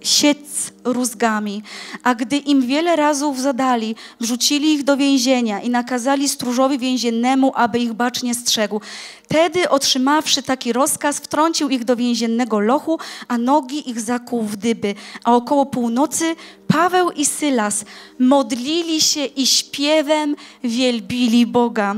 siec rózgami, a gdy im wiele razów zadali, wrzucili ich do więzienia i nakazali stróżowi więziennemu, aby ich bacznie strzegł. Tedy otrzymawszy taki rozkaz, wtrącił ich do więziennego lochu, a nogi ich zakuł w dyby. A około północy Paweł i Sylas modlili się i śpiewem wielbili Boga.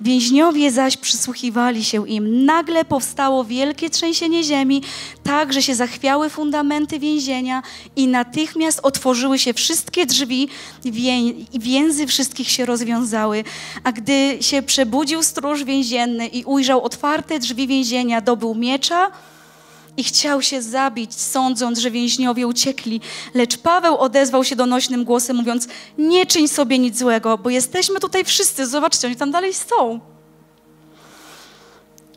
Więźniowie zaś przysłuchiwali się im. Nagle powstało wielkie trzęsienie ziemi, tak, że się zachwiały fundamenty więzienia i natychmiast otworzyły się wszystkie drzwi, więzy wszystkich się rozwiązały. A gdy się przebudził stróż więzienny i ujrzał otwarte drzwi więzienia, dobył miecza i chciał się zabić, sądząc, że więźniowie uciekli. Lecz Paweł odezwał się donośnym głosem, mówiąc, nie czyń sobie nic złego, bo jesteśmy tutaj wszyscy. Zobaczcie, oni tam dalej są.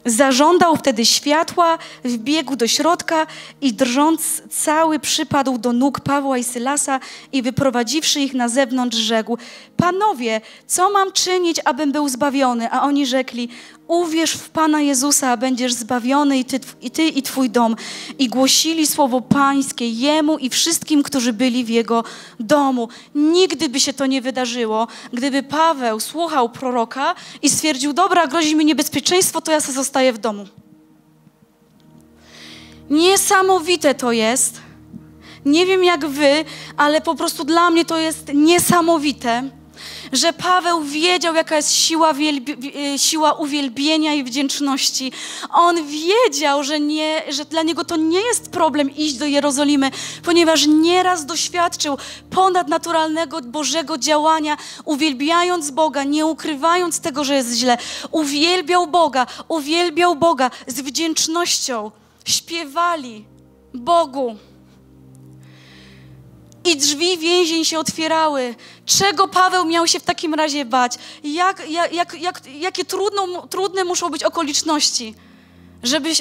Zażądał wtedy światła, wbiegł do środka i drżąc cały przypadł do nóg Pawła i Sylasa i wyprowadziwszy ich na zewnątrz rzekł, panowie, co mam czynić, abym był zbawiony? A oni rzekli, Uwierz w Pana Jezusa, a będziesz zbawiony i ty i Twój dom. I głosili słowo Pańskie Jemu i wszystkim, którzy byli w Jego domu. Nigdy by się to nie wydarzyło, gdyby Paweł słuchał proroka i stwierdził, dobra, grozi mi niebezpieczeństwo, to ja se zostaję w domu. Niesamowite to jest. Nie wiem jak wy, ale po prostu dla mnie to jest niesamowite, że Paweł wiedział, jaka jest siła uwielbienia i wdzięczności. On wiedział, że dla niego to nie jest problem iść do Jerozolimy, ponieważ nieraz doświadczył ponadnaturalnego Bożego działania, uwielbiając Boga, nie ukrywając tego, że jest źle. Uwielbiał Boga z wdzięcznością. Śpiewali Bogu. I drzwi więzień się otwierały. Czego Paweł miał się w takim razie bać? Jakie trudne muszą być okoliczności,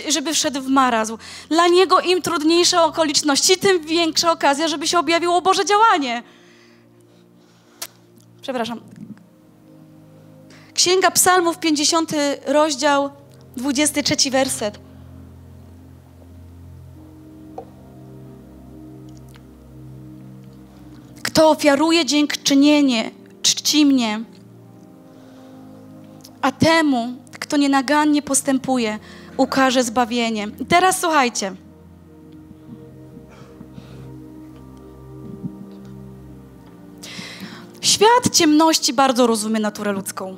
żeby wszedł w marazm? Dla niego im trudniejsze okoliczności, tym większa okazja, żeby się objawiło Boże działanie. Przepraszam. Księga Psalmów, 50 rozdział, 23 werset. Kto ofiaruje dziękczynienie, czci mnie, a temu, kto nienagannie postępuje, ukaże zbawienie. I teraz słuchajcie. Świat ciemności bardzo rozumie naturę ludzką.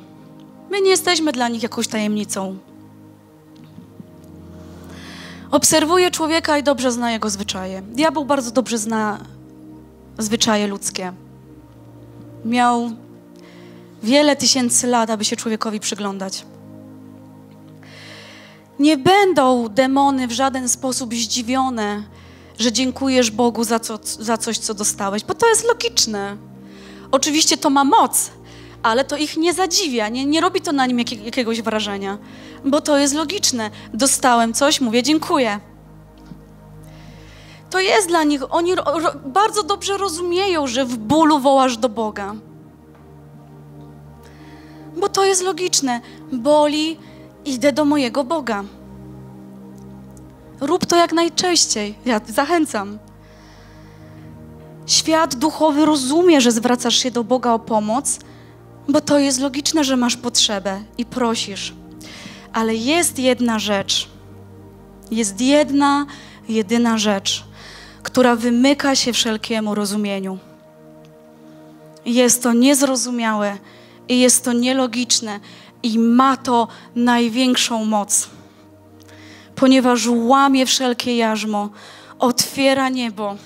My nie jesteśmy dla nich jakąś tajemnicą. Obserwuje człowieka i dobrze zna jego zwyczaje. Diabeł bardzo dobrze zna zwyczaje ludzkie. Miał wiele tysięcy lat, aby się człowiekowi przyglądać. Nie będą demony w żaden sposób zdziwione, że dziękujesz Bogu za coś, co dostałeś, bo to jest logiczne. Oczywiście to ma moc, ale to ich nie zadziwia, nie robi to na nim jakiegoś wrażenia, bo to jest logiczne. Dostałem coś, mówię dziękuję. To jest dla nich, oni bardzo dobrze rozumieją, że w bólu wołasz do Boga. Bo to jest logiczne. Boli, idę do mojego Boga. Rób to jak najczęściej. Ja zachęcam. Świat duchowy rozumie, że zwracasz się do Boga o pomoc, bo to jest logiczne, że masz potrzebę i prosisz. Ale jest jedna rzecz. Jest jedna, jedyna rzecz, która wymyka się wszelkiemu rozumieniu. Jest to niezrozumiałe i jest to nielogiczne i ma to największą moc, ponieważ łamie wszelkie jarzmo, otwiera niebo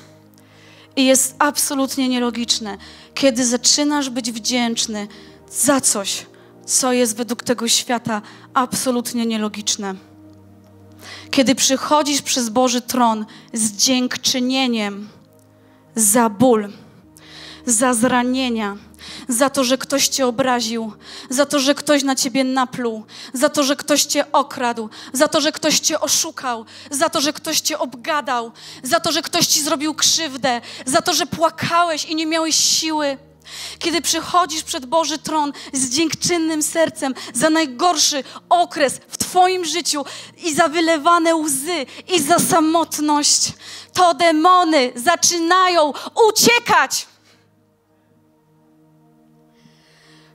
i jest absolutnie nielogiczne. Kiedy zaczynasz być wdzięczny za coś, co jest według tego świata absolutnie nielogiczne. Kiedy przychodzisz przez Boży tron z dziękczynieniem za ból, za zranienia, za to, że ktoś cię obraził, za to, że ktoś na ciebie napluł, za to, że ktoś cię okradł, za to, że ktoś cię oszukał, za to, że ktoś cię obgadał, za to, że ktoś ci zrobił krzywdę, za to, że płakałeś i nie miałeś siły. Kiedy przychodzisz przed Boży tron z dziękczynnym sercem za najgorszy okres w Twoim życiu i za wylewane łzy i za samotność, to demony zaczynają uciekać.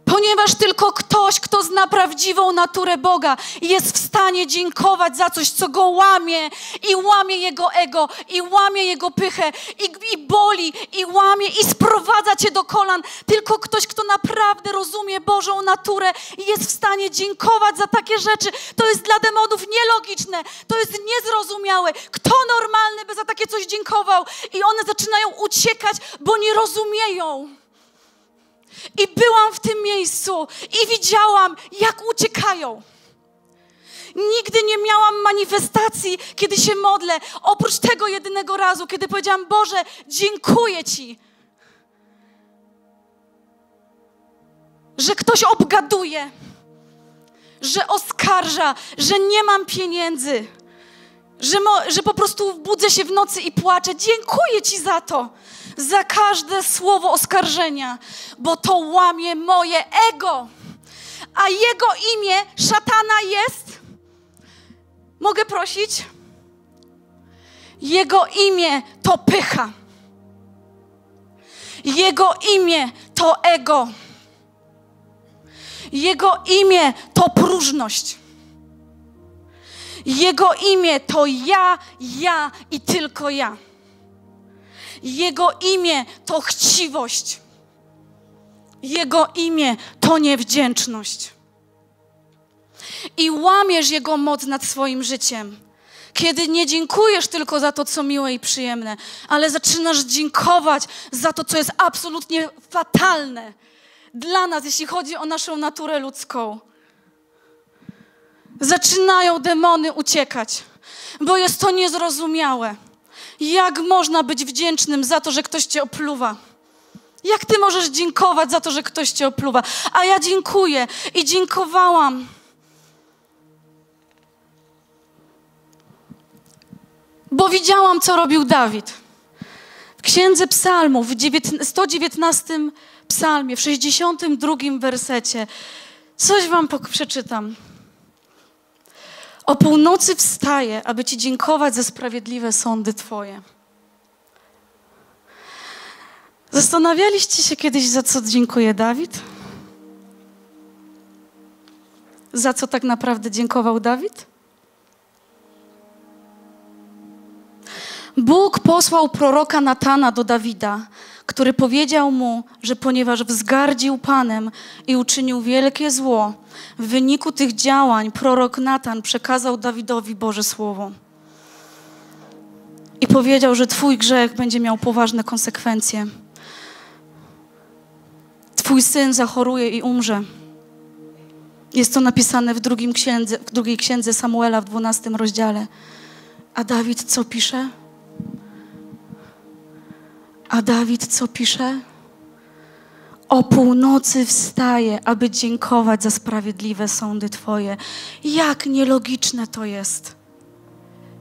Ponieważ tylko ktoś, kto zna prawdziwą naturę Boga, jest w stanie dziękować za coś, co go łamie i łamie jego ego, i łamie jego pychę, i boli, i łamie, i sprowadza cię do kolan. Tylko ktoś, kto naprawdę rozumie Bożą naturę i jest w stanie dziękować za takie rzeczy. To jest dla demonów nielogiczne, to jest niezrozumiałe. Kto normalny by za takie coś dziękował? I one zaczynają uciekać, bo nie rozumieją. I byłam w tym miejscu i widziałam, jak uciekają. Nigdy nie miałam manifestacji, kiedy się modlę, oprócz tego jedynego razu, kiedy powiedziałam, Boże, dziękuję Ci, że ktoś obgaduje, że oskarża, że nie mam pieniędzy, że po prostu budzę się w nocy i płaczę. Dziękuję Ci za to. Za każde słowo oskarżenia, bo to łamie moje ego. a jego imię szatana jest... Mogę prosić? Jego imię to pycha. Jego imię to ego. Jego imię to próżność. Jego imię to ja i tylko ja. Jego imię to chciwość. Jego imię to niewdzięczność. I łamiesz Jego moc nad swoim życiem. Kiedy nie dziękujesz tylko za to, co miłe i przyjemne, ale zaczynasz dziękować za to, co jest absolutnie fatalne dla nas, jeśli chodzi o naszą naturę ludzką. Zaczynają demony uciekać, bo jest to niezrozumiałe. Jak można być wdzięcznym za to, że ktoś cię opluwa? Jak ty możesz dziękować za to, że ktoś cię opluwa? A ja dziękuję i dziękowałam. Bo widziałam, co robił Dawid. W Księdze Psalmów, w 119 psalmie, w 62 wersecie. Coś wam przeczytam. O północy wstaję, aby Ci dziękować za sprawiedliwe sądy Twoje. Zastanawialiście się kiedyś, za co dziękuję Dawid? Za co tak naprawdę dziękował Dawid? Bóg posłał proroka Natana do Dawida, który powiedział mu, że ponieważ wzgardził Panem i uczynił wielkie zło, w wyniku tych działań prorok Natan przekazał Dawidowi Boże Słowo. I powiedział, że Twój grzech będzie miał poważne konsekwencje. Twój syn zachoruje i umrze. Jest to napisane w drugiej księdze Samuela w 12 rozdziale. A Dawid co pisze? A Dawid co pisze? O północy wstaje, aby dziękować za sprawiedliwe sądy Twoje. Jak nielogiczne to jest.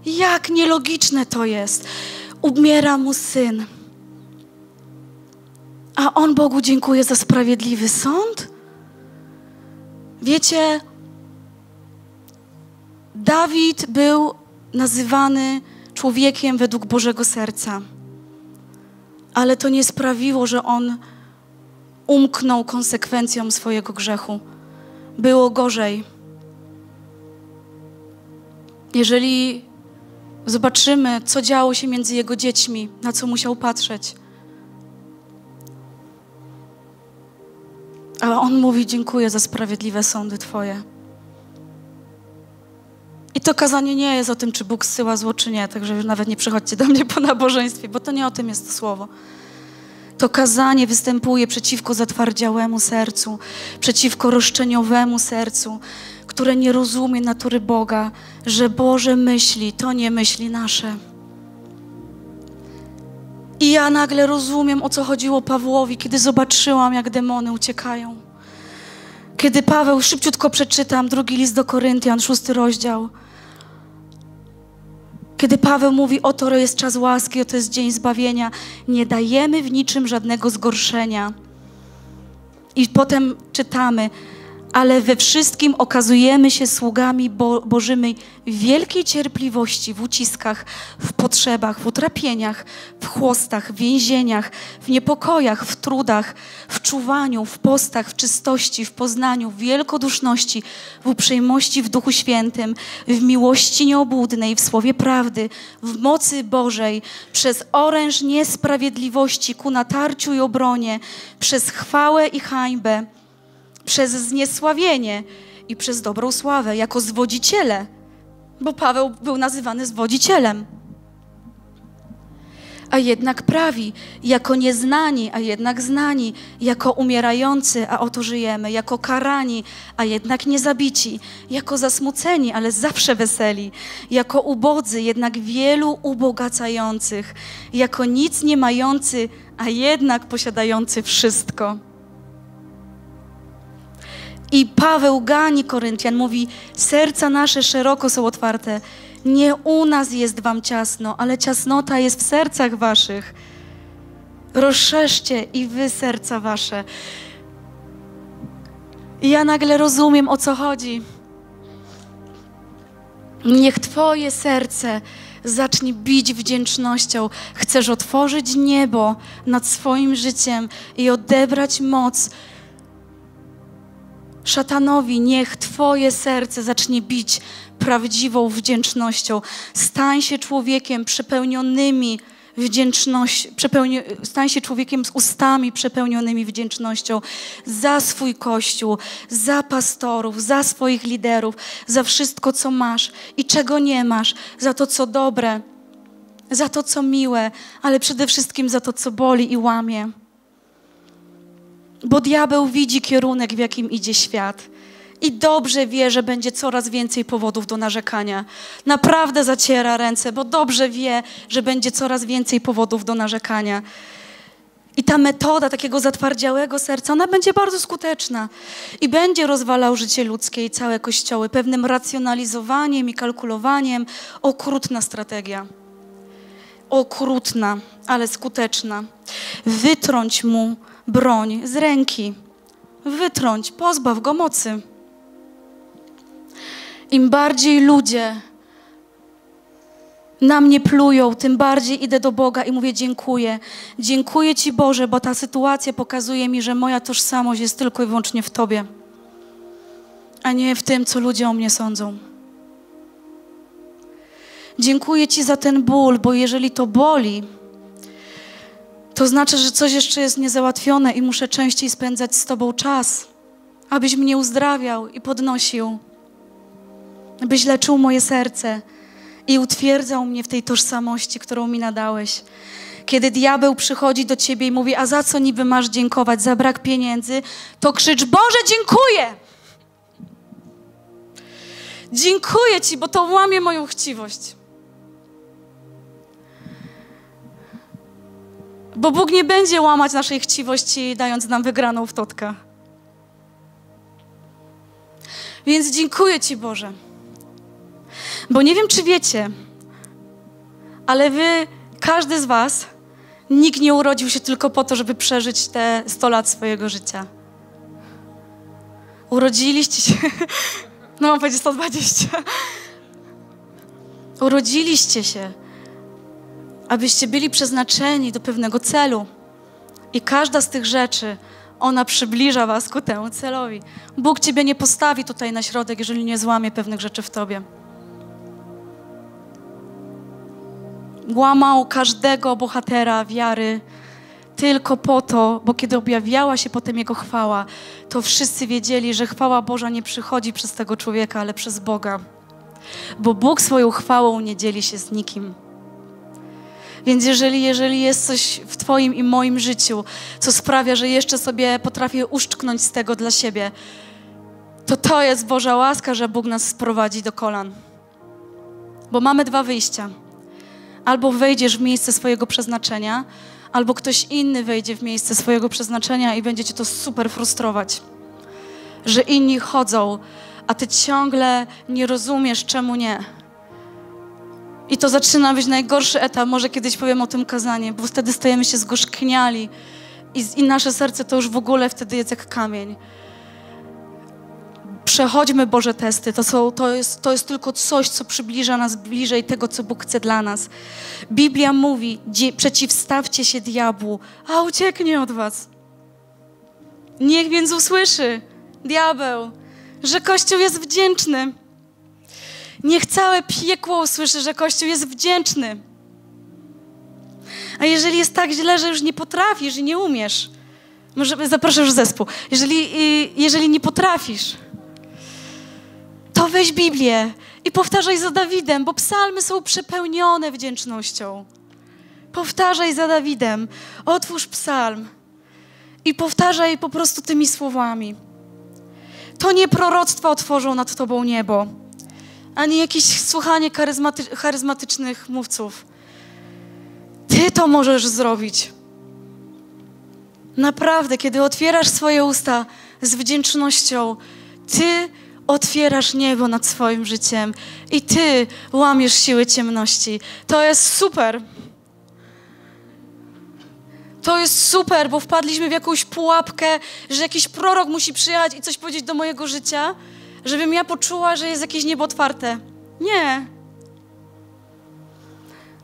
Jak nielogiczne to jest. Umiera mu syn. A on Bogu dziękuje za sprawiedliwy sąd? Wiecie, Dawid był nazywany człowiekiem według Bożego serca. Ale to nie sprawiło, że on umknął konsekwencjom swojego grzechu. Było gorzej. Jeżeli zobaczymy, co działo się między jego dziećmi, na co musiał patrzeć. Ale on mówi, dziękuję za sprawiedliwe sądy Twoje. I to kazanie nie jest o tym, czy Bóg zsyła zło, czy nie. Także nawet nie przychodźcie do mnie po nabożeństwie, bo to nie o tym jest to słowo. To kazanie występuje przeciwko zatwardziałemu sercu, przeciwko roszczeniowemu sercu, które nie rozumie natury Boga, że Boże myśli, to nie myśli nasze. I ja nagle rozumiem, o co chodziło Pawłowi, kiedy zobaczyłam, jak demony uciekają. Kiedy Paweł, szybciutko przeczytam, drugi list do Koryntian, 6 rozdział. Kiedy Paweł mówi, oto jest czas łaski, oto jest dzień zbawienia, nie dajemy w niczym żadnego zgorszenia. I potem czytamy, ale we wszystkim okazujemy się sługami Bożymi wielkiej cierpliwości w uciskach, w potrzebach, w utrapieniach, w chłostach, w więzieniach, w niepokojach, w trudach, w czuwaniu, w postach, w czystości, w poznaniu, w wielkoduszności, w uprzejmości w Duchu Świętym, w miłości nieobłudnej, w słowie prawdy, w mocy Bożej, przez oręż niesprawiedliwości ku natarciu i obronie, przez chwałę i hańbę, przez zniesławienie i przez dobrą sławę, jako zwodziciele, bo Paweł był nazywany zwodzicielem. A jednak prawi, jako nieznani, a jednak znani, jako umierający, a oto żyjemy, jako karani, a jednak niezabici, jako zasmuceni, ale zawsze weseli, jako ubodzy, jednak wielu ubogacających, jako nic nie mający, a jednak posiadający wszystko. I Paweł gani Koryntian, mówi, serca nasze szeroko są otwarte. Nie u nas jest wam ciasno, ale ciasnota jest w sercach waszych. Rozszerzcie i wy serca wasze. I ja nagle rozumiem, o co chodzi. Niech Twoje serce zacznie bić wdzięcznością. Chcesz otworzyć niebo nad swoim życiem i odebrać moc szatanowi. Niech Twoje serce zacznie bić prawdziwą wdzięcznością. Stań się człowiekiem z ustami przepełnionymi wdzięcznością za swój Kościół, za pastorów, za swoich liderów, za wszystko, co masz i czego nie masz, za to, co dobre, za to, co miłe, ale przede wszystkim za to, co boli i łamie. Bo diabeł widzi kierunek, w jakim idzie świat. I dobrze wie, że będzie coraz więcej powodów do narzekania. Naprawdę zaciera ręce, bo dobrze wie, że będzie coraz więcej powodów do narzekania. I ta metoda takiego zatwardziałego serca, ona będzie bardzo skuteczna i będzie rozwalał życie ludzkie i całe kościoły pewnym racjonalizowaniem i kalkulowaniem. Okrutna strategia. Okrutna, ale skuteczna. Wytrąć mu broń z ręki. Wytrąć, pozbaw go mocy. Im bardziej ludzie na mnie plują, tym bardziej idę do Boga i mówię dziękuję. Dziękuję Ci, Boże, bo ta sytuacja pokazuje mi, że moja tożsamość jest tylko i wyłącznie w Tobie, a nie w tym, co ludzie o mnie sądzą. Dziękuję Ci za ten ból, bo jeżeli to boli, to znaczy, że coś jeszcze jest niezałatwione i muszę częściej spędzać z Tobą czas, abyś mnie uzdrawiał i podnosił. Byś leczył moje serce i utwierdzał mnie w tej tożsamości, którą mi nadałeś. Kiedy diabeł przychodzi do Ciebie i mówi, a za co niby masz dziękować, za brak pieniędzy, to krzycz, Boże, dziękuję! Dziękuję Ci, bo to łamie moją chciwość. Bo Bóg nie będzie łamać naszej chciwości, dając nam wygraną w totka. Więc dziękuję Ci, Boże. Bo nie wiem, czy wiecie, ale wy, każdy z was, nikt nie urodził się tylko po to, żeby przeżyć te 100 lat swojego życia. Urodziliście się... No mam powiedzieć 120. Urodziliście się, abyście byli przeznaczeni do pewnego celu. I każda z tych rzeczy, ona przybliża was ku temu celowi. Bóg Ciebie nie postawi tutaj na środek, jeżeli nie złamie pewnych rzeczy w Tobie. Łamał każdego bohatera wiary tylko po to, bo kiedy objawiała się potem jego chwała, to wszyscy wiedzieli, że chwała Boża nie przychodzi przez tego człowieka, ale przez Boga. Bo Bóg swoją chwałą nie dzieli się z nikim. Więc jeżeli jest coś w Twoim i moim życiu, co sprawia, że jeszcze sobie potrafię uszczknąć z tego dla siebie, to to jest Boża łaska, że Bóg nas sprowadzi do kolan. Bo mamy dwa wyjścia. Albo wejdziesz w miejsce swojego przeznaczenia, albo ktoś inny wejdzie w miejsce swojego przeznaczenia i będzie Cię to super frustrować. Że inni chodzą, a Ty ciągle nie rozumiesz, czemu nie. I to zaczyna być najgorszy etap. Może kiedyś powiem o tym kazanie, bo wtedy stajemy się zgorzkniali i nasze serce to już w ogóle wtedy jest jak kamień. Przechodźmy Boże testy. To jest tylko coś, co przybliża nas bliżej tego, co Bóg chce dla nas. Biblia mówi, przeciwstawcie się diabłu, a ucieknie od was. Niech więc usłyszy diabeł, że Kościół jest wdzięczny. Niech całe piekło usłyszy, że Kościół jest wdzięczny. A jeżeli jest tak źle, że już nie potrafisz i nie umiesz, może zaproszę już zespół, jeżeli nie potrafisz, to weź Biblię i powtarzaj za Dawidem, bo psalmy są przepełnione wdzięcznością. Powtarzaj za Dawidem, otwórz psalm i powtarzaj po prostu tymi słowami. To nie proroctwa otworzą nad Tobą niebo, ani jakieś słuchanie charyzmatycznych mówców. Ty to możesz zrobić. Naprawdę, kiedy otwierasz swoje usta z wdzięcznością, Ty otwierasz niebo nad swoim życiem i Ty łamiesz siły ciemności. To jest super. To jest super, bo wpadliśmy w jakąś pułapkę, że jakiś prorok musi przyjechać i coś powiedzieć do mojego życia, żebym ja poczuła, że jest jakieś niebo otwarte. Nie.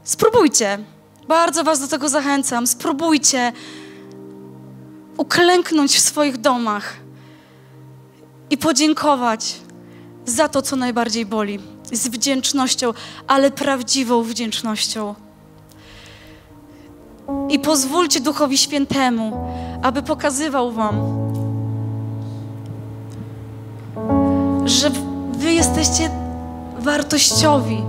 Spróbujcie. Bardzo was do tego zachęcam. Spróbujcie uklęknąć w swoich domach i podziękować za to, co najbardziej boli. Z wdzięcznością, ale prawdziwą wdzięcznością. I pozwólcie Duchowi Świętemu, aby pokazywał wam, że wy jesteście wartościowi.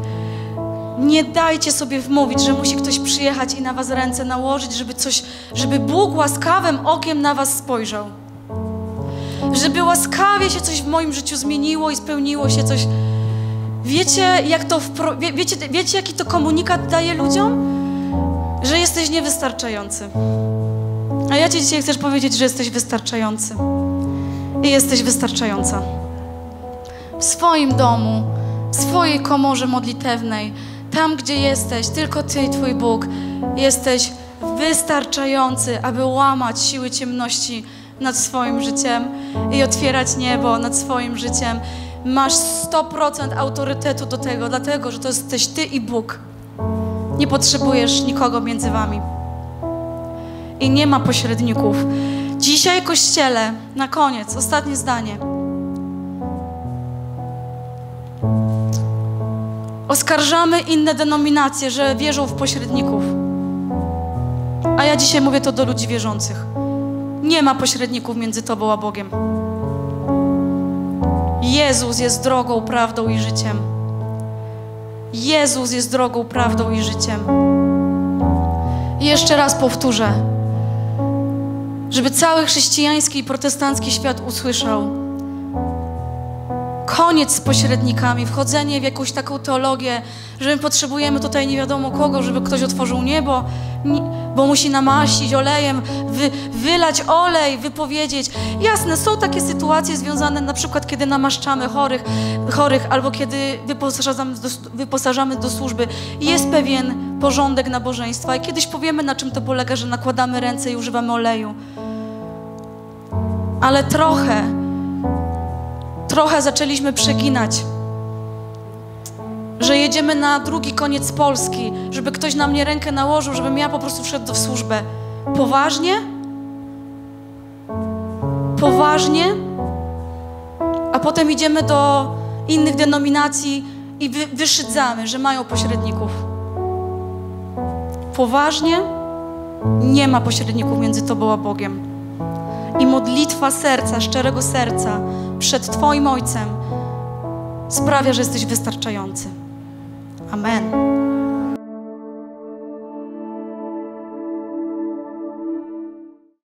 Nie dajcie sobie wmówić, że musi ktoś przyjechać i na was ręce nałożyć, żeby Bóg łaskawym okiem na was spojrzał. Żeby łaskawie się coś w moim życiu zmieniło i spełniło się coś. Wiecie, jaki to komunikat daje ludziom? Że jesteś niewystarczający. A ja ci dzisiaj chcę powiedzieć, że jesteś wystarczający. I jesteś wystarczająca. W swoim domu, w swojej komorze modlitewnej, tam gdzie jesteś, tylko ty i twój Bóg, jesteś wystarczający, aby łamać siły ciemności nad swoim życiem i otwierać niebo nad swoim życiem. Masz 100% autorytetu do tego, dlatego, że to jesteś ty i Bóg. Nie potrzebujesz nikogo między wami. I nie ma pośredników. Dzisiaj, Kościele, na koniec, ostatnie zdanie. Oskarżamy inne denominacje, że wierzą w pośredników. A ja dzisiaj mówię to do ludzi wierzących. Nie ma pośredników między tobą a Bogiem. Jezus jest drogą, prawdą i życiem. Jezus jest drogą, prawdą i życiem. I jeszcze raz powtórzę, żeby cały chrześcijański i protestancki świat usłyszał. Koniec z pośrednikami, wchodzenie w jakąś taką teologię, że my potrzebujemy tutaj nie wiadomo kogo, żeby ktoś otworzył niebo, bo musi namaścić olejem, wylać olej, wypowiedzieć. Jasne, są takie sytuacje związane na przykład, kiedy namaszczamy chorych albo kiedy wyposażamy do służby. Jest pewien porządek nabożeństwa i kiedyś powiemy, na czym to polega, że nakładamy ręce i używamy oleju. Ale trochę zaczęliśmy przeginać, że jedziemy na drugi koniec Polski, żeby ktoś na mnie rękę nałożył, żebym ja po prostu wszedł w służbę. Poważnie? Poważnie? A potem idziemy do innych denominacji i wyszydzamy, że mają pośredników. Poważnie? Nie ma pośredników między tobą a Bogiem. I modlitwa serca, szczerego serca przed Twoim Ojcem sprawia, że jesteś wystarczający. Amen.